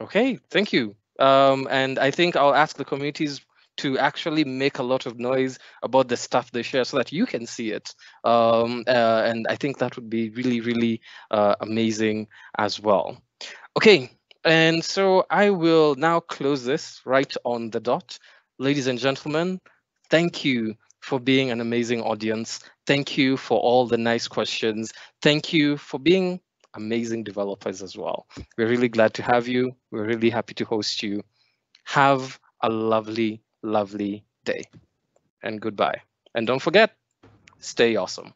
Okay, thank you. Um, and I think I'll ask the communities to actually make a lot of noise about the stuff they share so that you can see it. Um, uh, and I think that would be really, really uh, amazing as well. Okay, and so I will now close this right on the dot. Ladies and gentlemen, thank you for being an amazing audience. Thank you for all the nice questions. Thank you for being amazing developers as well. We're really glad to have you. We're really happy to host you. Have a lovely, lovely day and goodbye. And don't forget, stay awesome.